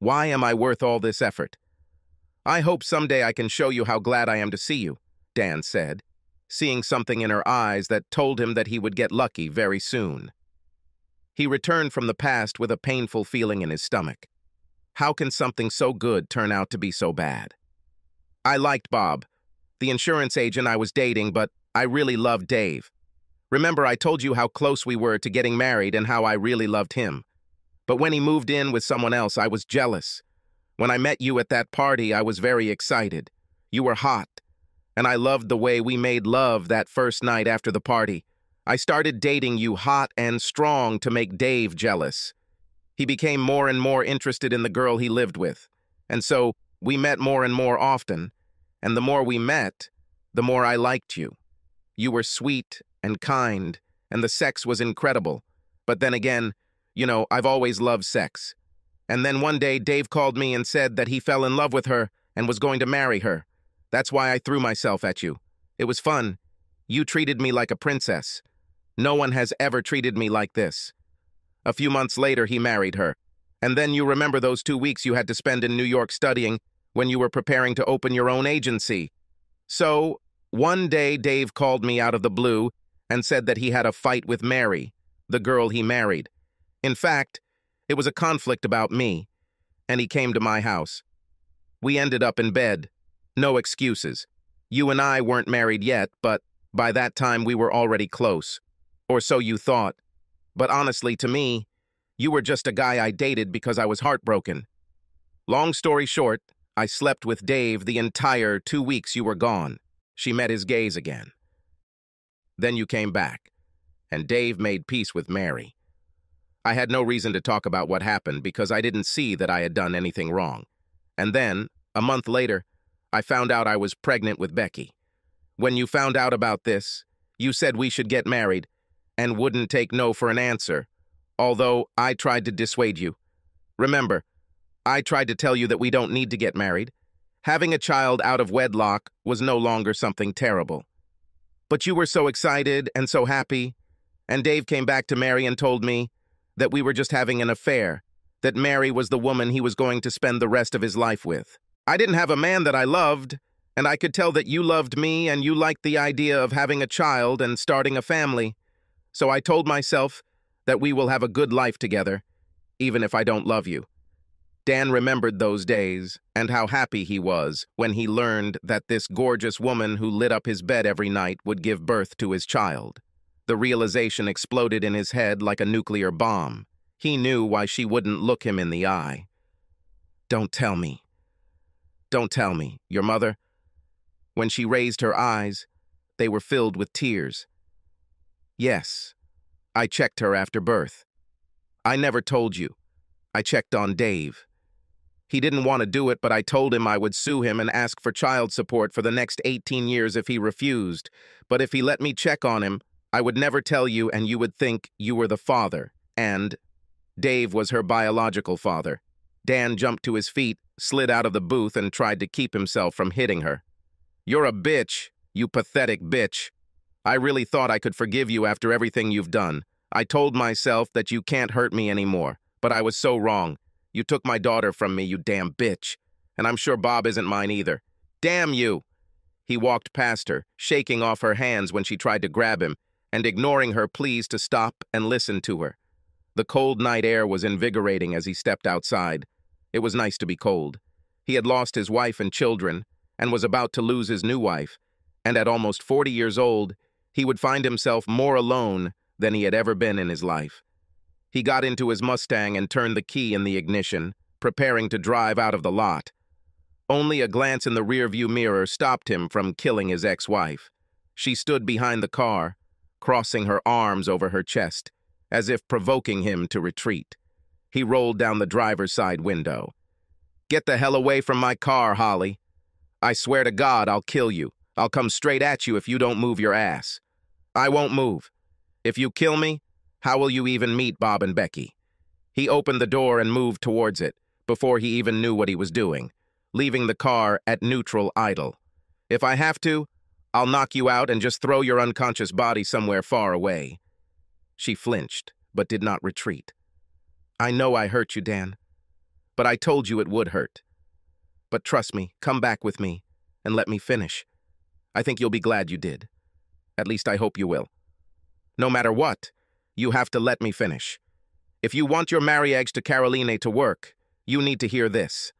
Why am I worth all this effort?" "I hope someday I can show you how glad I am to see you," Dan said, seeing something in her eyes that told him that he would get lucky very soon. He returned from the past with a painful feeling in his stomach. How can something so good turn out to be so bad? "I liked Bob, the insurance agent I was dating, but I really loved Dave. Remember, I told you how close we were to getting married and how I really loved him. But when he moved in with someone else, I was jealous. When I met you at that party, I was very excited. You were hot. And I loved the way we made love that first night after the party. I started dating you hot and strong to make Dave jealous. He became more and more interested in the girl he lived with. And so we met more and more often. And the more we met, the more I liked you. You were sweet and kind, and the sex was incredible. But then again, you know, I've always loved sex. And then one day Dave called me and said that he fell in love with her and was going to marry her. That's why I threw myself at you. It was fun. You treated me like a princess. No one has ever treated me like this." A few months later, he married her. And then you remember those 2 weeks you had to spend in New York studying when you were preparing to open your own agency. So, one day Dave called me out of the blue and said that he had a fight with Mary, the girl he married. In fact, it was a conflict about me, and he came to my house. We ended up in bed. No excuses. You and I weren't married yet, but by that time we were already close. Or so you thought. But honestly, to me, you were just a guy I dated because I was heartbroken. Long story short, I slept with Dave the entire 2 weeks you were gone. She met his gaze again. Then you came back, and Dave made peace with Mary. I had no reason to talk about what happened because I didn't see that I had done anything wrong. And then, a month later, I found out I was pregnant with Becky. When you found out about this, you said we should get married and wouldn't take no for an answer, although I tried to dissuade you. Remember, I tried to tell you that we don't need to get married. Having a child out of wedlock was no longer something terrible. But you were so excited and so happy, and Dave came back to Mary and told me that we were just having an affair, that Mary was the woman he was going to spend the rest of his life with. I didn't have a man that I loved, and I could tell that you loved me and you liked the idea of having a child and starting a family. So I told myself that we will have a good life together, even if I don't love you. Dan remembered those days and how happy he was when he learned that this gorgeous woman who lit up his bed every night would give birth to his child. The realization exploded in his head like a nuclear bomb. He knew why she wouldn't look him in the eye. "Don't tell me. Don't tell me, your mother." When she raised her eyes, they were filled with tears. "Yes, I checked her after birth. I never told you. I checked on Dave. He didn't want to do it, but I told him I would sue him and ask for child support for the next 18 years if he refused. But if he let me check on him, I would never tell you and you would think you were the father. And Dave was her biological father. Dan jumped to his feet, slid out of the booth, and tried to keep himself from hitting her. You're a bitch, you pathetic bitch. I really thought I could forgive you after everything you've done. I told myself that you can't hurt me anymore, but I was so wrong. You took my daughter from me, you damn bitch. And I'm sure Bob isn't mine either. Damn you! He walked past her, shaking off her hands when she tried to grab him, and ignoring her pleas to stop and listen to her. The cold night air was invigorating as he stepped outside. It was nice to be cold. He had lost his wife and children, and was about to lose his new wife. And at almost 40 years old, he would find himself more alone than he had ever been in his life. He got into his Mustang and turned the key in the ignition, preparing to drive out of the lot. Only a glance in the rearview mirror stopped him from killing his ex-wife. She stood behind the car, crossing her arms over her chest, as if provoking him to retreat. He rolled down the driver's side window. Get the hell away from my car, Holly. I swear to God, I'll kill you. I'll come straight at you if you don't move your ass. I won't move. If you kill me, how will you even meet Bob and Becky? He opened the door and moved towards it, before he even knew what he was doing, leaving the car at neutral idle. If I have to, I'll knock you out and just throw your unconscious body somewhere far away. She flinched, but did not retreat. I know I hurt you, Dan, but I told you it would hurt. But trust me, come back with me, and let me finish. I think you'll be glad you did. At least I hope you will. No matter what, you have to let me finish. If you want your marriage to Caroline to work, you need to hear this.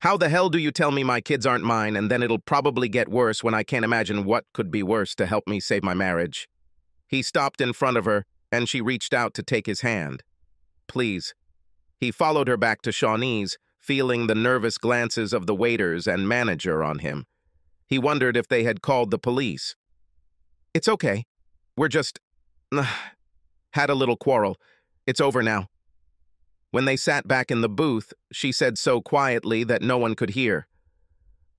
How the hell do you tell me my kids aren't mine and then it'll probably get worse when I can't imagine what could be worse to help me save my marriage? He stopped in front of her and she reached out to take his hand. Please. He followed her back to Shawnee's, feeling the nervous glances of the waiters and manager on him. He wondered if they had called the police. It's okay. We're just... had a little quarrel. It's over now. When they sat back in the booth, she said so quietly that no one could hear.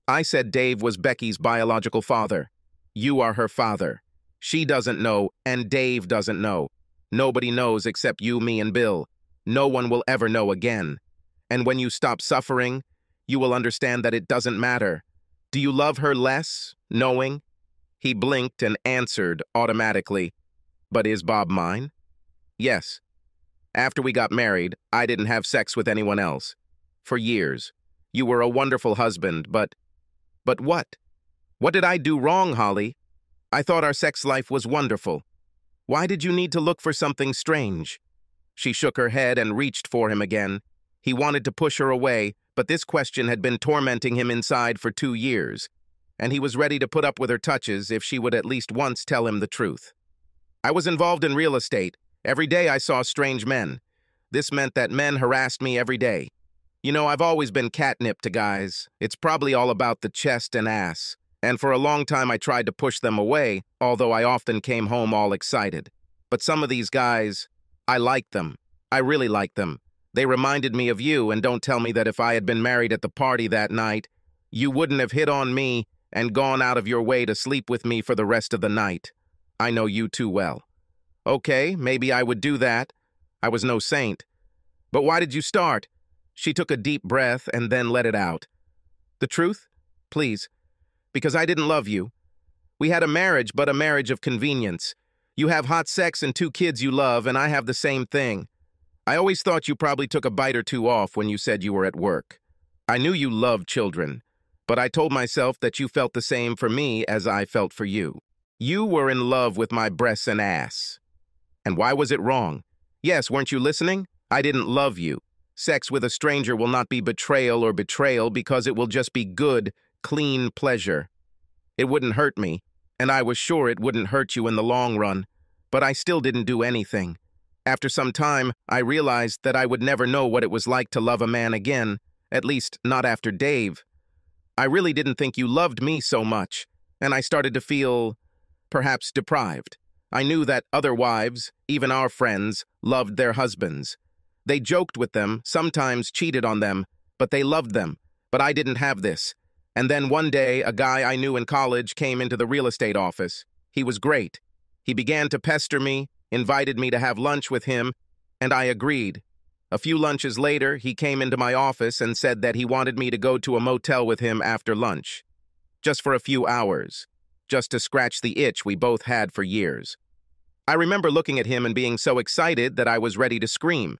I said Dave was Becky's biological father. You are her father. She doesn't know, and Dave doesn't know. Nobody knows except you, me, and Bill. No one will ever know again. And when you stop suffering, you will understand that it doesn't matter. Do you love her less, knowing? He blinked and answered automatically. But is Bob mine? Yes. After we got married, I didn't have sex with anyone else. For years. You were a wonderful husband, but... But what? What did I do wrong, Holly? I thought our sex life was wonderful. Why did you need to look for something strange? She shook her head and reached for him again. He wanted to push her away, but this question had been tormenting him inside for 2 years, and he was ready to put up with her touches if she would at least once tell him the truth. I was involved in real estate. Every day I saw strange men. This meant that men harassed me every day. You know, I've always been catnip to guys. It's probably all about the chest and ass. And for a long time I tried to push them away, although I often came home all excited. But some of these guys, I liked them. I really liked them. They reminded me of you, and don't tell me that if I had been married at the party that night, you wouldn't have hit on me and gone out of your way to sleep with me for the rest of the night. I know you too well. Okay, maybe I would do that. I was no saint. But why did you start? She took a deep breath and then let it out. The truth? Please. Because I didn't love you. We had a marriage, but a marriage of convenience. You have hot sex and 2 kids you love, and I have the same thing. I always thought you probably took a bite or two off when you said you were at work. I knew you loved children, but I told myself that you felt the same for me as I felt for you. You were in love with my breasts and ass. And why was it wrong? Yes, weren't you listening? I didn't love you. Sex with a stranger will not be betrayal or betrayal because it will just be good, clean pleasure. It wouldn't hurt me, and I was sure it wouldn't hurt you in the long run, but I still didn't do anything. After some time, I realized that I would never know what it was like to love a man again, at least not after Dave. I really didn't think you loved me so much, and I started to feel... perhaps deprived. I knew that other wives, even our friends, loved their husbands. They joked with them, sometimes cheated on them, but they loved them. But I didn't have this. And then one day, a guy I knew in college came into the real estate office. He was great. He began to pester me, invited me to have lunch with him, and I agreed. A few lunches later, he came into my office and said that he wanted me to go to a motel with him after lunch, just for a few hours, just to scratch the itch we both had for years. I remember looking at him and being so excited that I was ready to scream.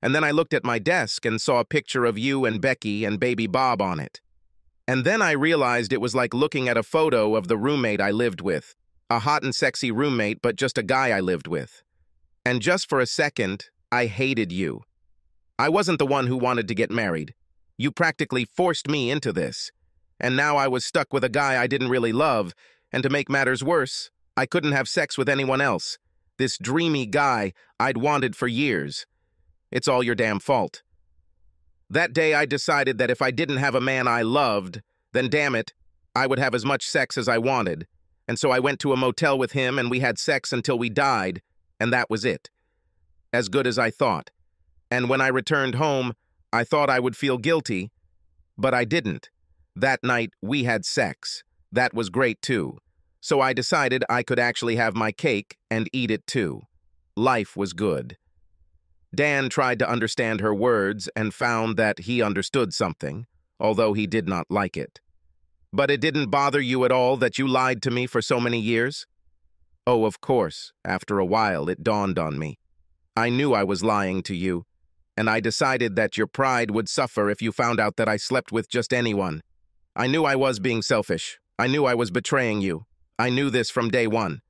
And then I looked at my desk and saw a picture of you and Becky and baby Bob on it. And then I realized it was like looking at a photo of the roommate I lived with, a hot and sexy roommate, but just a guy I lived with. And just for a second, I hated you. I wasn't the one who wanted to get married. You practically forced me into this. And now I was stuck with a guy I didn't really love, and to make matters worse, I couldn't have sex with anyone else. This dreamy guy I'd wanted for years. It's all your damn fault. That day I decided that if I didn't have a man I loved, then damn it, I would have as much sex as I wanted. And so I went to a motel with him and we had sex until we died, and that was it. As good as I thought. And when I returned home, I thought I would feel guilty, but I didn't. That night we had sex. That was great too. So I decided I could actually have my cake and eat it too. Life was good. Dan tried to understand her words and found that he understood something, although he did not like it. But it didn't bother you at all that you lied to me for so many years? Oh, of course, after a while it dawned on me. I knew I was lying to you, and I decided that your pride would suffer if you found out that I slept with just anyone. I knew I was being selfish. I knew I was betraying you. I knew this from day one.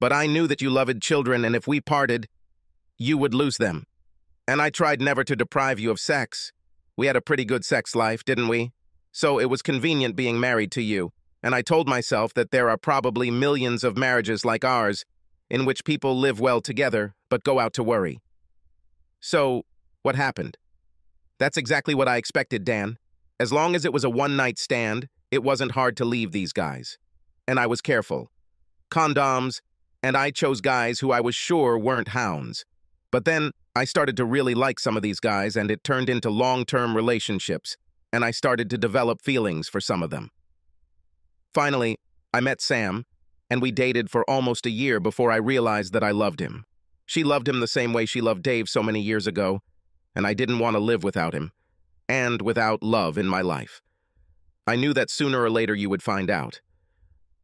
But I knew that you loved children, and if we parted, you would lose them. And I tried never to deprive you of sex. We had a pretty good sex life, didn't we? So it was convenient being married to you. And I told myself that there are probably millions of marriages like ours in which people live well together but go out to worry. So, what happened? That's exactly what I expected, Dan. As long as it was a one-night stand, it wasn't hard to leave these guys. And I was careful. Condoms, and I chose guys who I was sure weren't hounds. But then, I started to really like some of these guys, and it turned into long-term relationships, and I started to develop feelings for some of them. Finally, I met Sam, and we dated for almost a year before I realized that I loved him. She loved him the same way she loved Dave so many years ago, and I didn't want to live without him, and without love in my life. I knew that sooner or later you would find out.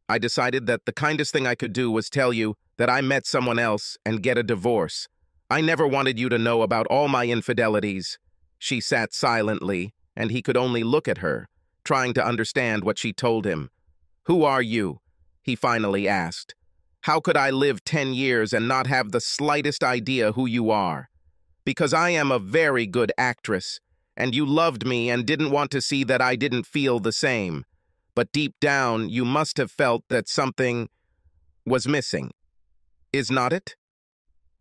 I decided that the kindest thing I could do was tell you that I met someone else and get a divorce. I never wanted you to know about all my infidelities. She sat silently, and he could only look at her, trying to understand what she told him. "Who are you?" he finally asked. "How could I live 10 years and not have the slightest idea who you are? Because I am a very good actress, and you loved me and didn't want to see that I didn't feel the same. But deep down, you must have felt that something was missing. Is not it?"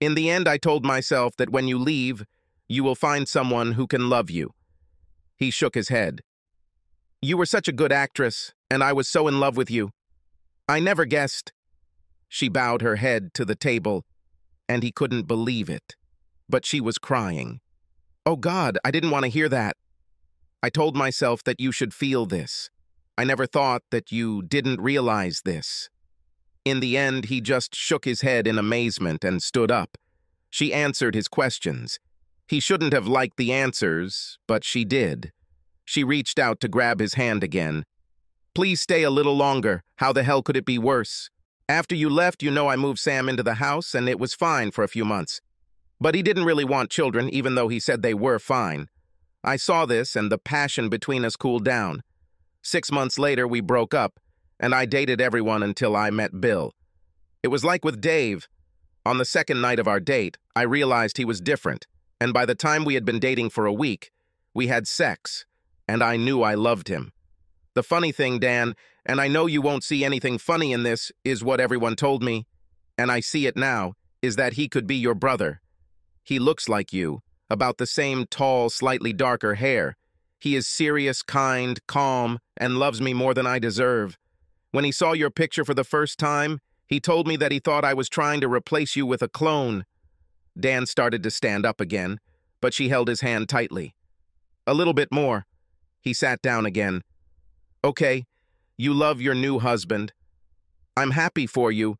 In the end, I told myself that when you leave, you will find someone who can love you. He shook his head. "You were such a good actress, and I was so in love with you. I never guessed." She bowed her head to the table, and he couldn't believe it. But she was crying. "Oh God, I didn't want to hear that. I told myself that you should feel this. I never thought that you didn't realize this." In the end, he just shook his head in amazement and stood up. She answered his questions. He shouldn't have liked the answers, but she did. She reached out to grab his hand again. "Please stay a little longer. How the hell could it be worse? After you left, you know, I moved Sam into the house, and it was fine for a few months. But he didn't really want children, even though he said they were fine. I saw this, and the passion between us cooled down. 6 months later, we broke up, and I dated everyone until I met Bill. It was like with Dave. On the second night of our date, I realized he was different, and by the time we had been dating for a week, we had sex, and I knew I loved him. The funny thing, Dan, and I know you won't see anything funny in this, is what everyone told me, and I see it now, is that he could be your brother. He looks like you, about the same tall, slightly darker hair. He is serious, kind, calm, and loves me more than I deserve. When he saw your picture for the first time, he told me that he thought I was trying to replace you with a clone." Dan started to stand up again, but she held his hand tightly. A little bit more. He sat down again. Okay, you love your new husband. I'm happy for you,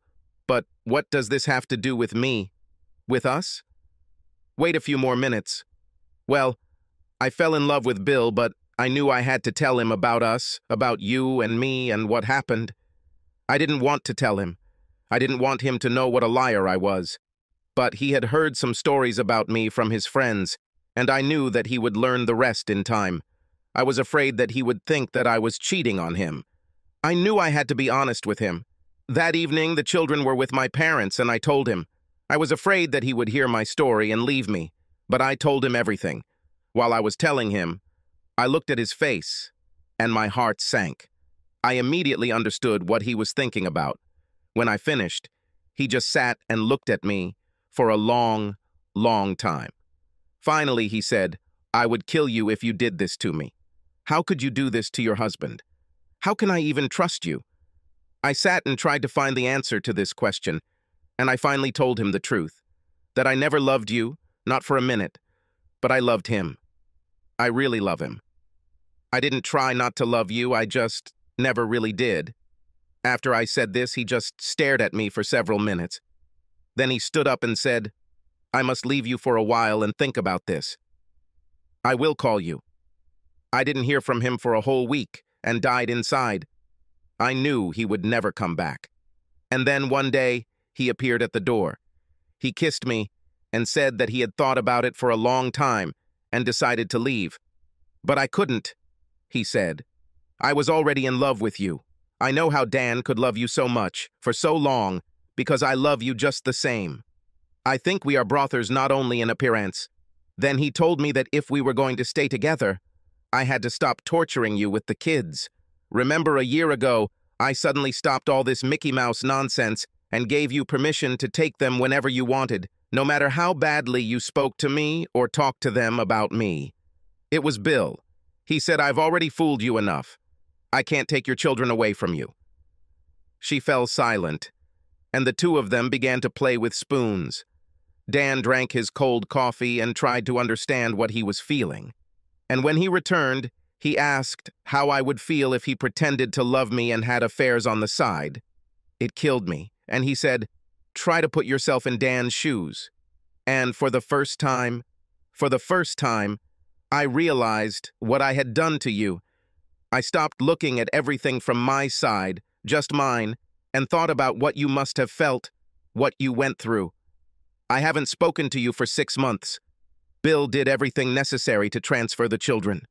but what does this have to do with me? With us? Wait a few more minutes. Well, I fell in love with Bill, but I knew I had to tell him about us, about you and me and what happened. I didn't want to tell him. I didn't want him to know what a liar I was. But he had heard some stories about me from his friends, and I knew that he would learn the rest in time. I was afraid that he would think that I was cheating on him. I knew I had to be honest with him. That evening, the children were with my parents, and I told him. I was afraid that he would hear my story and leave me, but I told him everything. While I was telling him, I looked at his face, and my heart sank. I immediately understood what he was thinking about. When I finished, he just sat and looked at me for a long, long time. Finally, he said, I would kill you if you did this to me. How could you do this to your husband? How can I even trust you? I sat and tried to find the answer to this question, and I finally told him the truth, that I never loved you, not for a minute, but I loved him. I really love him. I didn't try not to love you, I just never really did. After I said this, he just stared at me for several minutes. Then he stood up and said, I must leave you for a while and think about this. I will call you. I didn't hear from him for a whole week and died inside. I knew he would never come back. And then one day, he appeared at the door. He kissed me and said that he had thought about it for a long time and decided to leave. But I couldn't, he said. I was already in love with you. I know how Dan could love you so much, for so long, because I love you just the same. I think we are brothers not only in appearance. Then he told me that if we were going to stay together, I had to stop torturing you with the kids. Remember a year ago, I suddenly stopped all this Mickey Mouse nonsense and gave you permission to take them whenever you wanted, no matter how badly you spoke to me or talked to them about me. It was Bill. He said, I've already fooled you enough. I can't take your children away from you. She fell silent, and the two of them began to play with spoons. Dan drank his cold coffee and tried to understand what he was feeling. And when he returned, he asked how I would feel if he pretended to love me and had affairs on the side. It killed me, and he said, try to put yourself in Dan's shoes. And for the first time, I realized what I had done to you. I stopped looking at everything from my side, just mine, and thought about what you must have felt, what you went through. I haven't spoken to you for 6 months. Bill did everything necessary to transfer the children.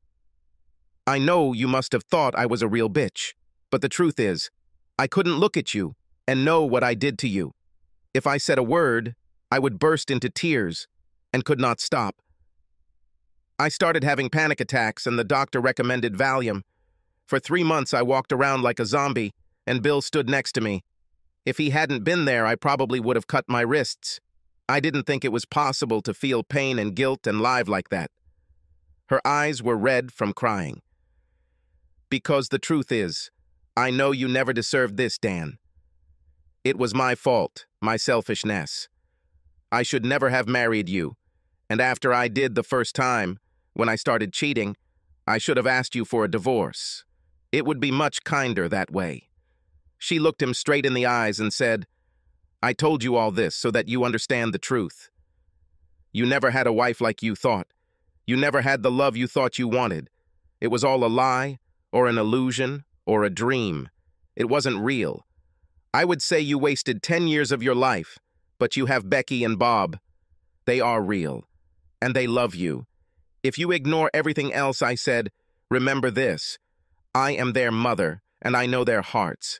I know you must have thought I was a real bitch, but the truth is, I couldn't look at you and know what I did to you. If I said a word, I would burst into tears and could not stop. I started having panic attacks and the doctor recommended Valium. For 3 months I walked around like a zombie and Bill stood next to me. If he hadn't been there, I probably would have cut my wrists. I didn't think it was possible to feel pain and guilt and live like that. Her eyes were red from crying. Because the truth is, I know you never deserved this, Dan. It was my fault, my selfishness. I should never have married you. And after I did the first time, when I started cheating, I should have asked you for a divorce. It would be much kinder that way. She looked him straight in the eyes and said, I told you all this so that you understand the truth. You never had a wife like you thought. You never had the love you thought you wanted. It was all a lie, or an illusion, or a dream. It wasn't real. I would say you wasted 10 years of your life, but you have Becky and Bob. They are real, and they love you. If you ignore everything else I said, remember this. I am their mother, and I know their hearts.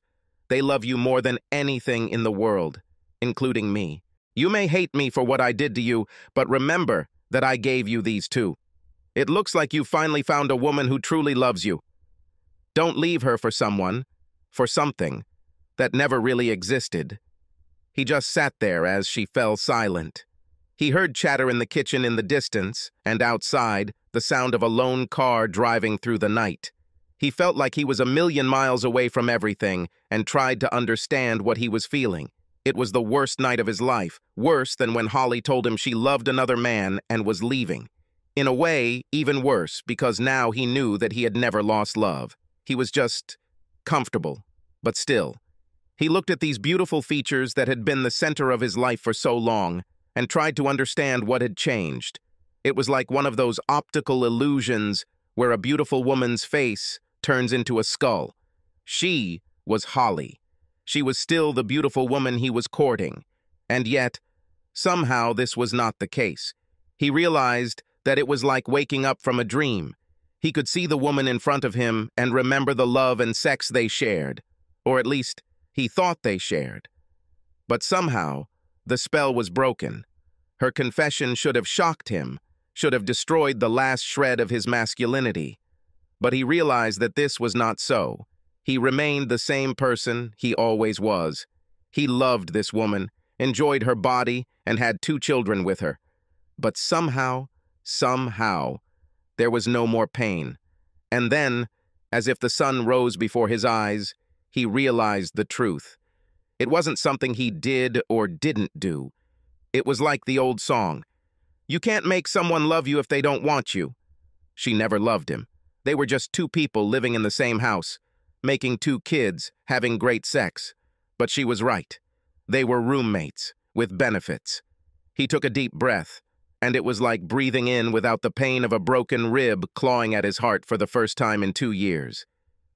They love you more than anything in the world, including me. You may hate me for what I did to you, but remember that I gave you these two. It looks like you finally found a woman who truly loves you. Don't leave her for someone, for something, that never really existed. He just sat there as she fell silent. He heard chatter in the kitchen in the distance, and outside, the sound of a lone car driving through the night. He felt like he was a million miles away from everything and tried to understand what he was feeling. It was the worst night of his life, worse than when Holly told him she loved another man and was leaving. In a way, even worse, because now he knew that he had never lost love. He was just comfortable, but still. He looked at these beautiful features that had been the center of his life for so long and tried to understand what had changed. It was like one of those optical illusions where a beautiful woman's face turns into a skull. She was Holly. She was still the beautiful woman he was courting. And yet, somehow this was not the case. He realized that it was like waking up from a dream. He could see the woman in front of him and remember the love and sex they shared, or at least he thought they shared. But somehow, the spell was broken. Her confession should have shocked him, should have destroyed the last shred of his masculinity. But he realized that this was not so. He remained the same person he always was. He loved this woman, enjoyed her body, and had 2 children with her. But somehow, there was no more pain. And then, as if the sun rose before his eyes, he realized the truth. It wasn't something he did or didn't do. It was like the old song. You can't make someone love you if they don't want you. She never loved him. They were just 2 people living in the same house, making 2 kids, having great sex. But she was right. They were roommates, with benefits. He took a deep breath, and it was like breathing in without the pain of a broken rib clawing at his heart for the first time in 2 years.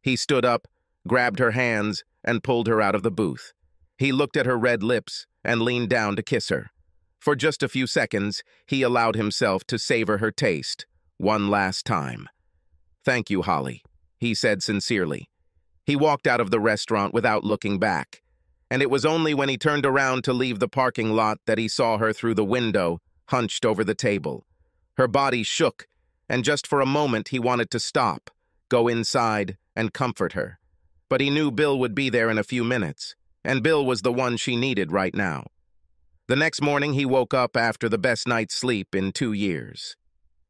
He stood up, grabbed her hands, and pulled her out of the booth. He looked at her red lips and leaned down to kiss her. For just a few seconds, he allowed himself to savor her taste, one last time. "Thank you, Holly," he said sincerely. He walked out of the restaurant without looking back, and it was only when he turned around to leave the parking lot that he saw her through the window, hunched over the table. Her body shook, and just for a moment he wanted to stop, go inside, and comfort her. But he knew Bill would be there in a few minutes, and Bill was the one she needed right now. The next morning he woke up after the best night's sleep in 2 years.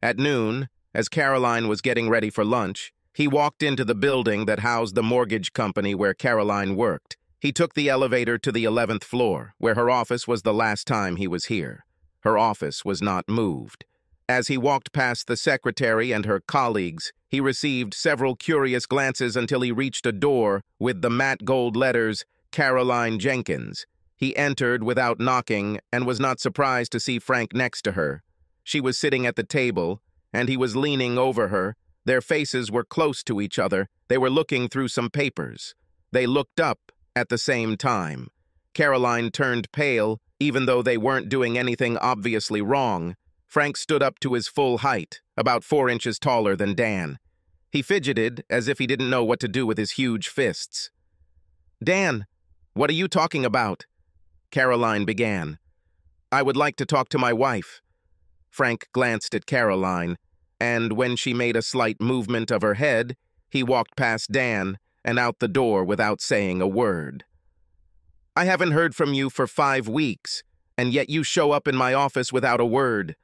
At noon, as Caroline was getting ready for lunch, he walked into the building that housed the mortgage company where Caroline worked. He took the elevator to the 11th floor, where her office was the last time he was here. Her office was not moved. As he walked past the secretary and her colleagues, he received several curious glances until he reached a door with the matte gold letters, Caroline Jenkins. He entered without knocking and was not surprised to see Frank next to her. She was sitting at the table, and he was leaning over her. Their faces were close to each other. They were looking through some papers. They looked up at the same time. Caroline turned pale, even though they weren't doing anything obviously wrong. Frank stood up to his full height, about 4 inches taller than Dan. He fidgeted as if he didn't know what to do with his huge fists. "Dan, what are you talking about?" Caroline began. "I would like to talk to my wife." Frank glanced at Caroline, and when she made a slight movement of her head, he walked past Dan and out the door without saying a word. "I haven't heard from you for 5 weeks, and yet you show up in my office without a word.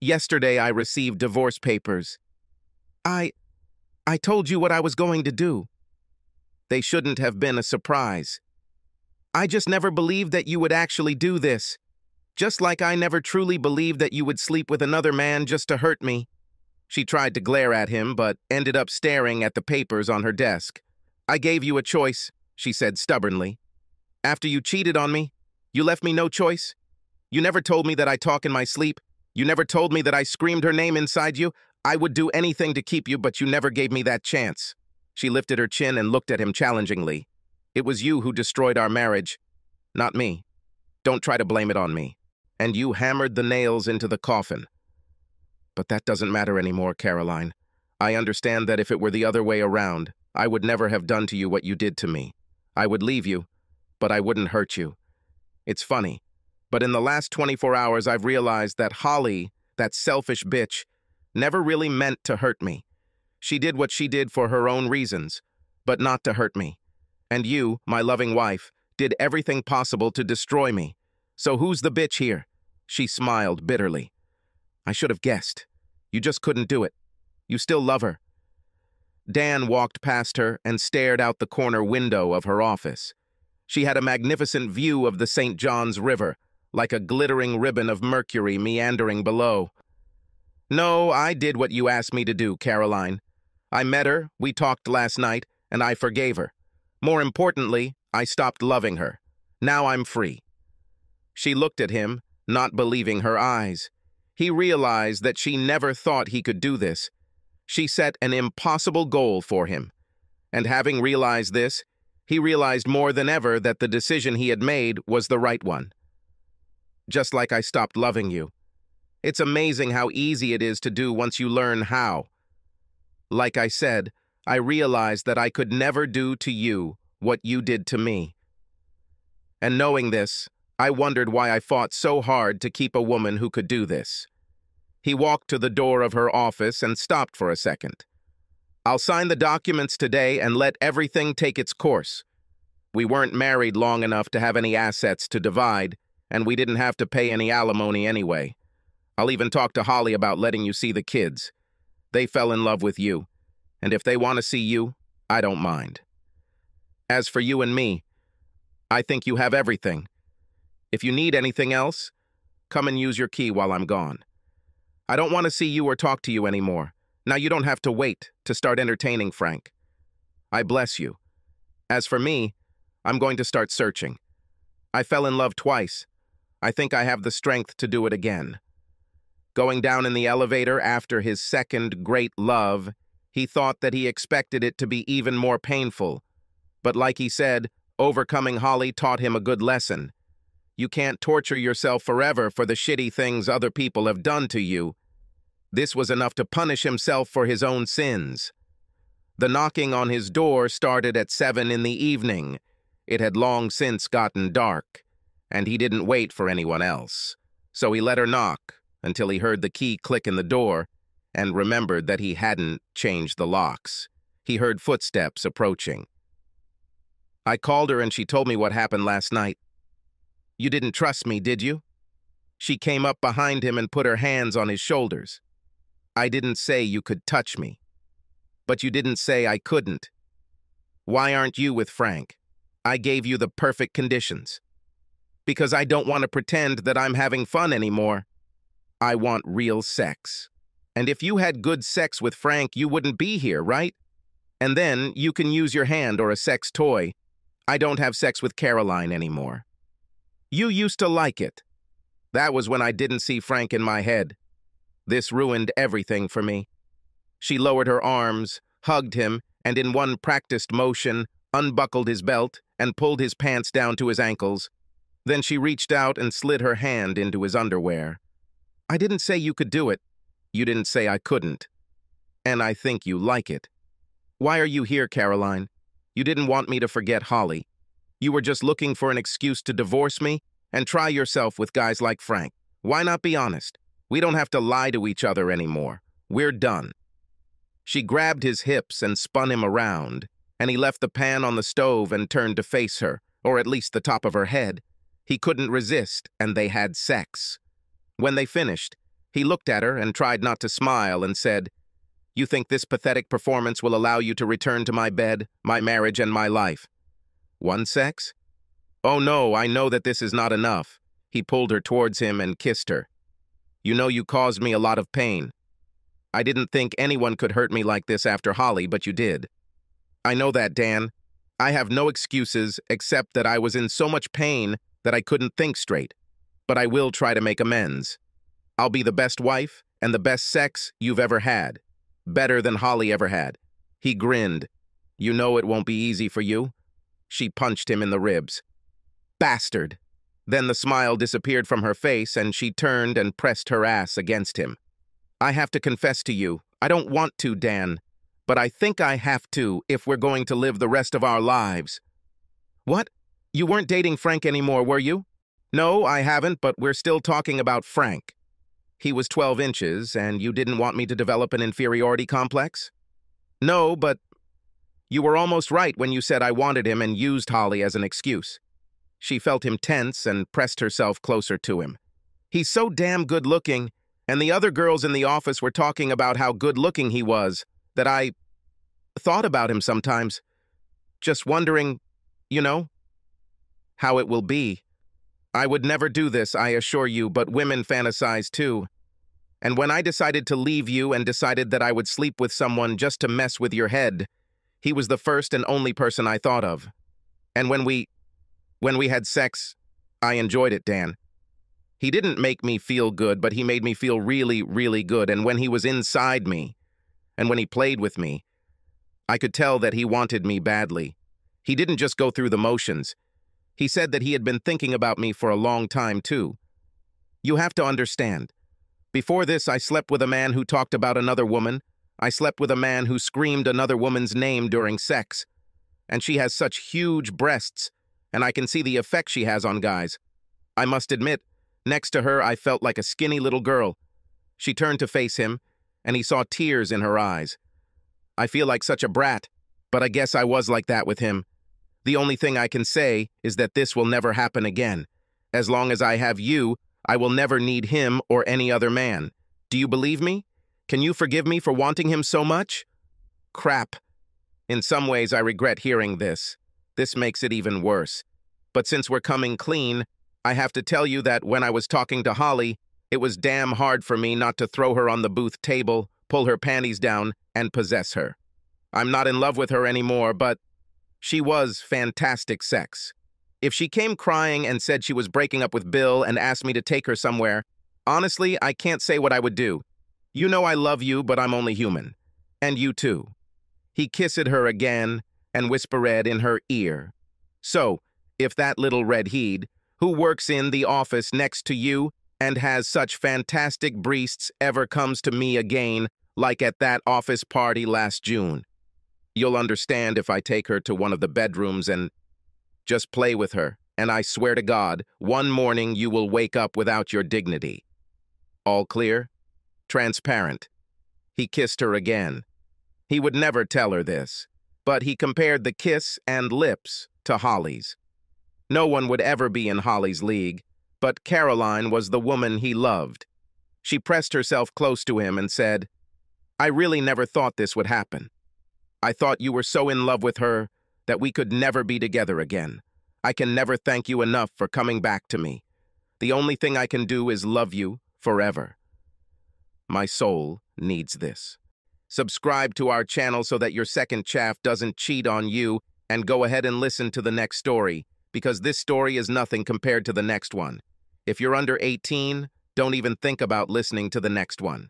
Yesterday I received divorce papers. I told you what I was going to do. They shouldn't have been a surprise. I just never believed that you would actually do this, just like I never truly believed that you would sleep with another man just to hurt me." She tried to glare at him, but ended up staring at the papers on her desk. "I gave you a choice," she said stubbornly. "After you cheated on me, you left me no choice. You never told me that I talk in my sleep. You never told me that I screamed her name inside you. I would do anything to keep you, but you never gave me that chance." She lifted her chin and looked at him challengingly. "It was you who destroyed our marriage, not me. Don't try to blame it on me." And you hammered the nails into the coffin. "But that doesn't matter anymore, Caroline. I understand that if it were the other way around, I would never have done to you what you did to me. I would leave you, but I wouldn't hurt you. It's funny, but in the last 24 hours, I've realized that Holly, that selfish bitch, never really meant to hurt me. She did what she did for her own reasons, but not to hurt me. And you, my loving wife, did everything possible to destroy me. So who's the bitch here?" She smiled bitterly. "I should have guessed. You just couldn't do it. You still love her." Dan walked past her and stared out the corner window of her office. She had a magnificent view of the St. John's River, like a glittering ribbon of mercury meandering below. No, I did what you asked me to do, Caroline. I met her, we talked last night, and I forgave her. More importantly, I stopped loving her. Now I'm free. She looked at him, not believing her eyes. He realized that she never thought he could do this. She set an impossible goal for him. And having realized this, he realized more than ever that the decision he had made was the right one. Just like I stopped loving you. It's amazing how easy it is to do once you learn how. Like I said, I realized that I could never do to you what you did to me. And knowing this, I wondered why I fought so hard to keep a woman who could do this. He walked to the door of her office and stopped for a second. I'll sign the documents today and let everything take its course. We weren't married long enough to have any assets to divide, and we didn't have to pay any alimony anyway. I'll even talk to Holly about letting you see the kids. They fell in love with you, and if they want to see you, I don't mind. As for you and me, I think you have everything. If you need anything else, come and use your key while I'm gone. I don't want to see you or talk to you anymore. Now you don't have to wait to start entertaining Frank. I bless you. As for me, I'm going to start searching. I fell in love twice. I think I have the strength to do it again. Going down in the elevator after his second great love, he thought that he expected it to be even more painful. But like he said, overcoming Holly taught him a good lesson. You can't torture yourself forever for the shitty things other people have done to you. This was enough to punish himself for his own sins. The knocking on his door started at 7 in the evening. It had long since gotten dark, and he didn't wait for anyone else. So he let her knock until he heard the key click in the door and remembered that he hadn't changed the locks. He heard footsteps approaching. I called her and she told me what happened last night. You didn't trust me, did you? She came up behind him and put her hands on his shoulders. I didn't say you could touch me. But you didn't say I couldn't. Why aren't you with Frank? I gave you the perfect conditions. Because I don't want to pretend that I'm having fun anymore. I want real sex. And if you had good sex with Frank, you wouldn't be here, right? And then you can use your hand or a sex toy. I don't have sex with Caroline anymore. You used to like it. That was when I didn't see Frank in my head. This ruined everything for me. She lowered her arms, hugged him, and in one practiced motion, unbuckled his belt and pulled his pants down to his ankles. Then she reached out and slid her hand into his underwear. I didn't say you could do it. You didn't say I couldn't. And I think you like it. Why are you here, Caroline? You didn't want me to forget Holly. You were just looking for an excuse to divorce me and try yourself with guys like Frank. Why not be honest? We don't have to lie to each other anymore. We're done. She grabbed his hips and spun him around, and he left the pan on the stove and turned to face her, or at least the top of her head. He couldn't resist, and they had sex. When they finished, he looked at her and tried not to smile and said, "You think this pathetic performance will allow you to return to my bed, my marriage, and my life?" One sex? Oh no, I know that this is not enough. He pulled her towards him and kissed her. You know you caused me a lot of pain. I didn't think anyone could hurt me like this after Holly, but you did. I know that, Dan. I have no excuses except that I was in so much pain that I couldn't think straight. But I will try to make amends. I'll be the best wife and the best sex you've ever had. Better than Holly ever had. He grinned. You know it won't be easy for you. She punched him in the ribs. Bastard! Then the smile disappeared from her face and she turned and pressed her ass against him. I have to confess to you. I don't want to, Dan, but I think I have to if we're going to live the rest of our lives. What? You weren't dating Frank anymore, were you? No, I haven't, but we're still talking about Frank. He was 12 inches and you didn't want me to develop an inferiority complex? No, but... You were almost right when you said I wanted him and used Holly as an excuse. She felt him tense and pressed herself closer to him. He's so damn good-looking, and the other girls in the office were talking about how good-looking he was, that I thought about him sometimes, just wondering, you know, how it will be. I would never do this, I assure you, but women fantasize too. And when I decided to leave you and decided that I would sleep with someone just to mess with your head, he was the first and only person I thought of. And when we had sex, I enjoyed it, Dan. He didn't make me feel good, but he made me feel really, really good. And when he was inside me, and when he played with me, I could tell that he wanted me badly. He didn't just go through the motions. He said that he had been thinking about me for a long time, too. You have to understand. Before this, I slept with a man who talked about another woman. I slept with a man who screamed another woman's name during sex. And she has such huge breasts, and I can see the effect she has on guys. I must admit, next to her, I felt like a skinny little girl. She turned to face him, and he saw tears in her eyes. I feel like such a brat, but I guess I was like that with him. The only thing I can say is that this will never happen again. As long as I have you, I will never need him or any other man. Do you believe me? Can you forgive me for wanting him so much? Crap. In some ways, I regret hearing this. This makes it even worse. But since we're coming clean, I have to tell you that when I was talking to Holly, it was damn hard for me not to throw her on the booth table, pull her panties down, and possess her. I'm not in love with her anymore, but she was fantastic sex. If she came crying and said she was breaking up with Bill and asked me to take her somewhere, honestly, I can't say what I would do. You know I love you, but I'm only human. And you too. He kissed her again and whispered in her ear. So, if that little redhead, who works in the office next to you and has such fantastic breasts, ever comes to me again, like at that office party last June, you'll understand if I take her to one of the bedrooms and just play with her, and I swear to God, one morning you will wake up without your dignity. All clear? Transparent. He kissed her again. He would never tell her this, but he compared the kiss and lips to Holly's. No one would ever be in Holly's league, but Caroline was the woman he loved. She pressed herself close to him and said, "I really never thought this would happen. I thought you were so in love with her that we could never be together again. I can never thank you enough for coming back to me. The only thing I can do is love you forever. My soul needs this." Subscribe to our channel so that your second chaff doesn't cheat on you, and go ahead and listen to the next story, because this story is nothing compared to the next one. If you're under 18, don't even think about listening to the next one.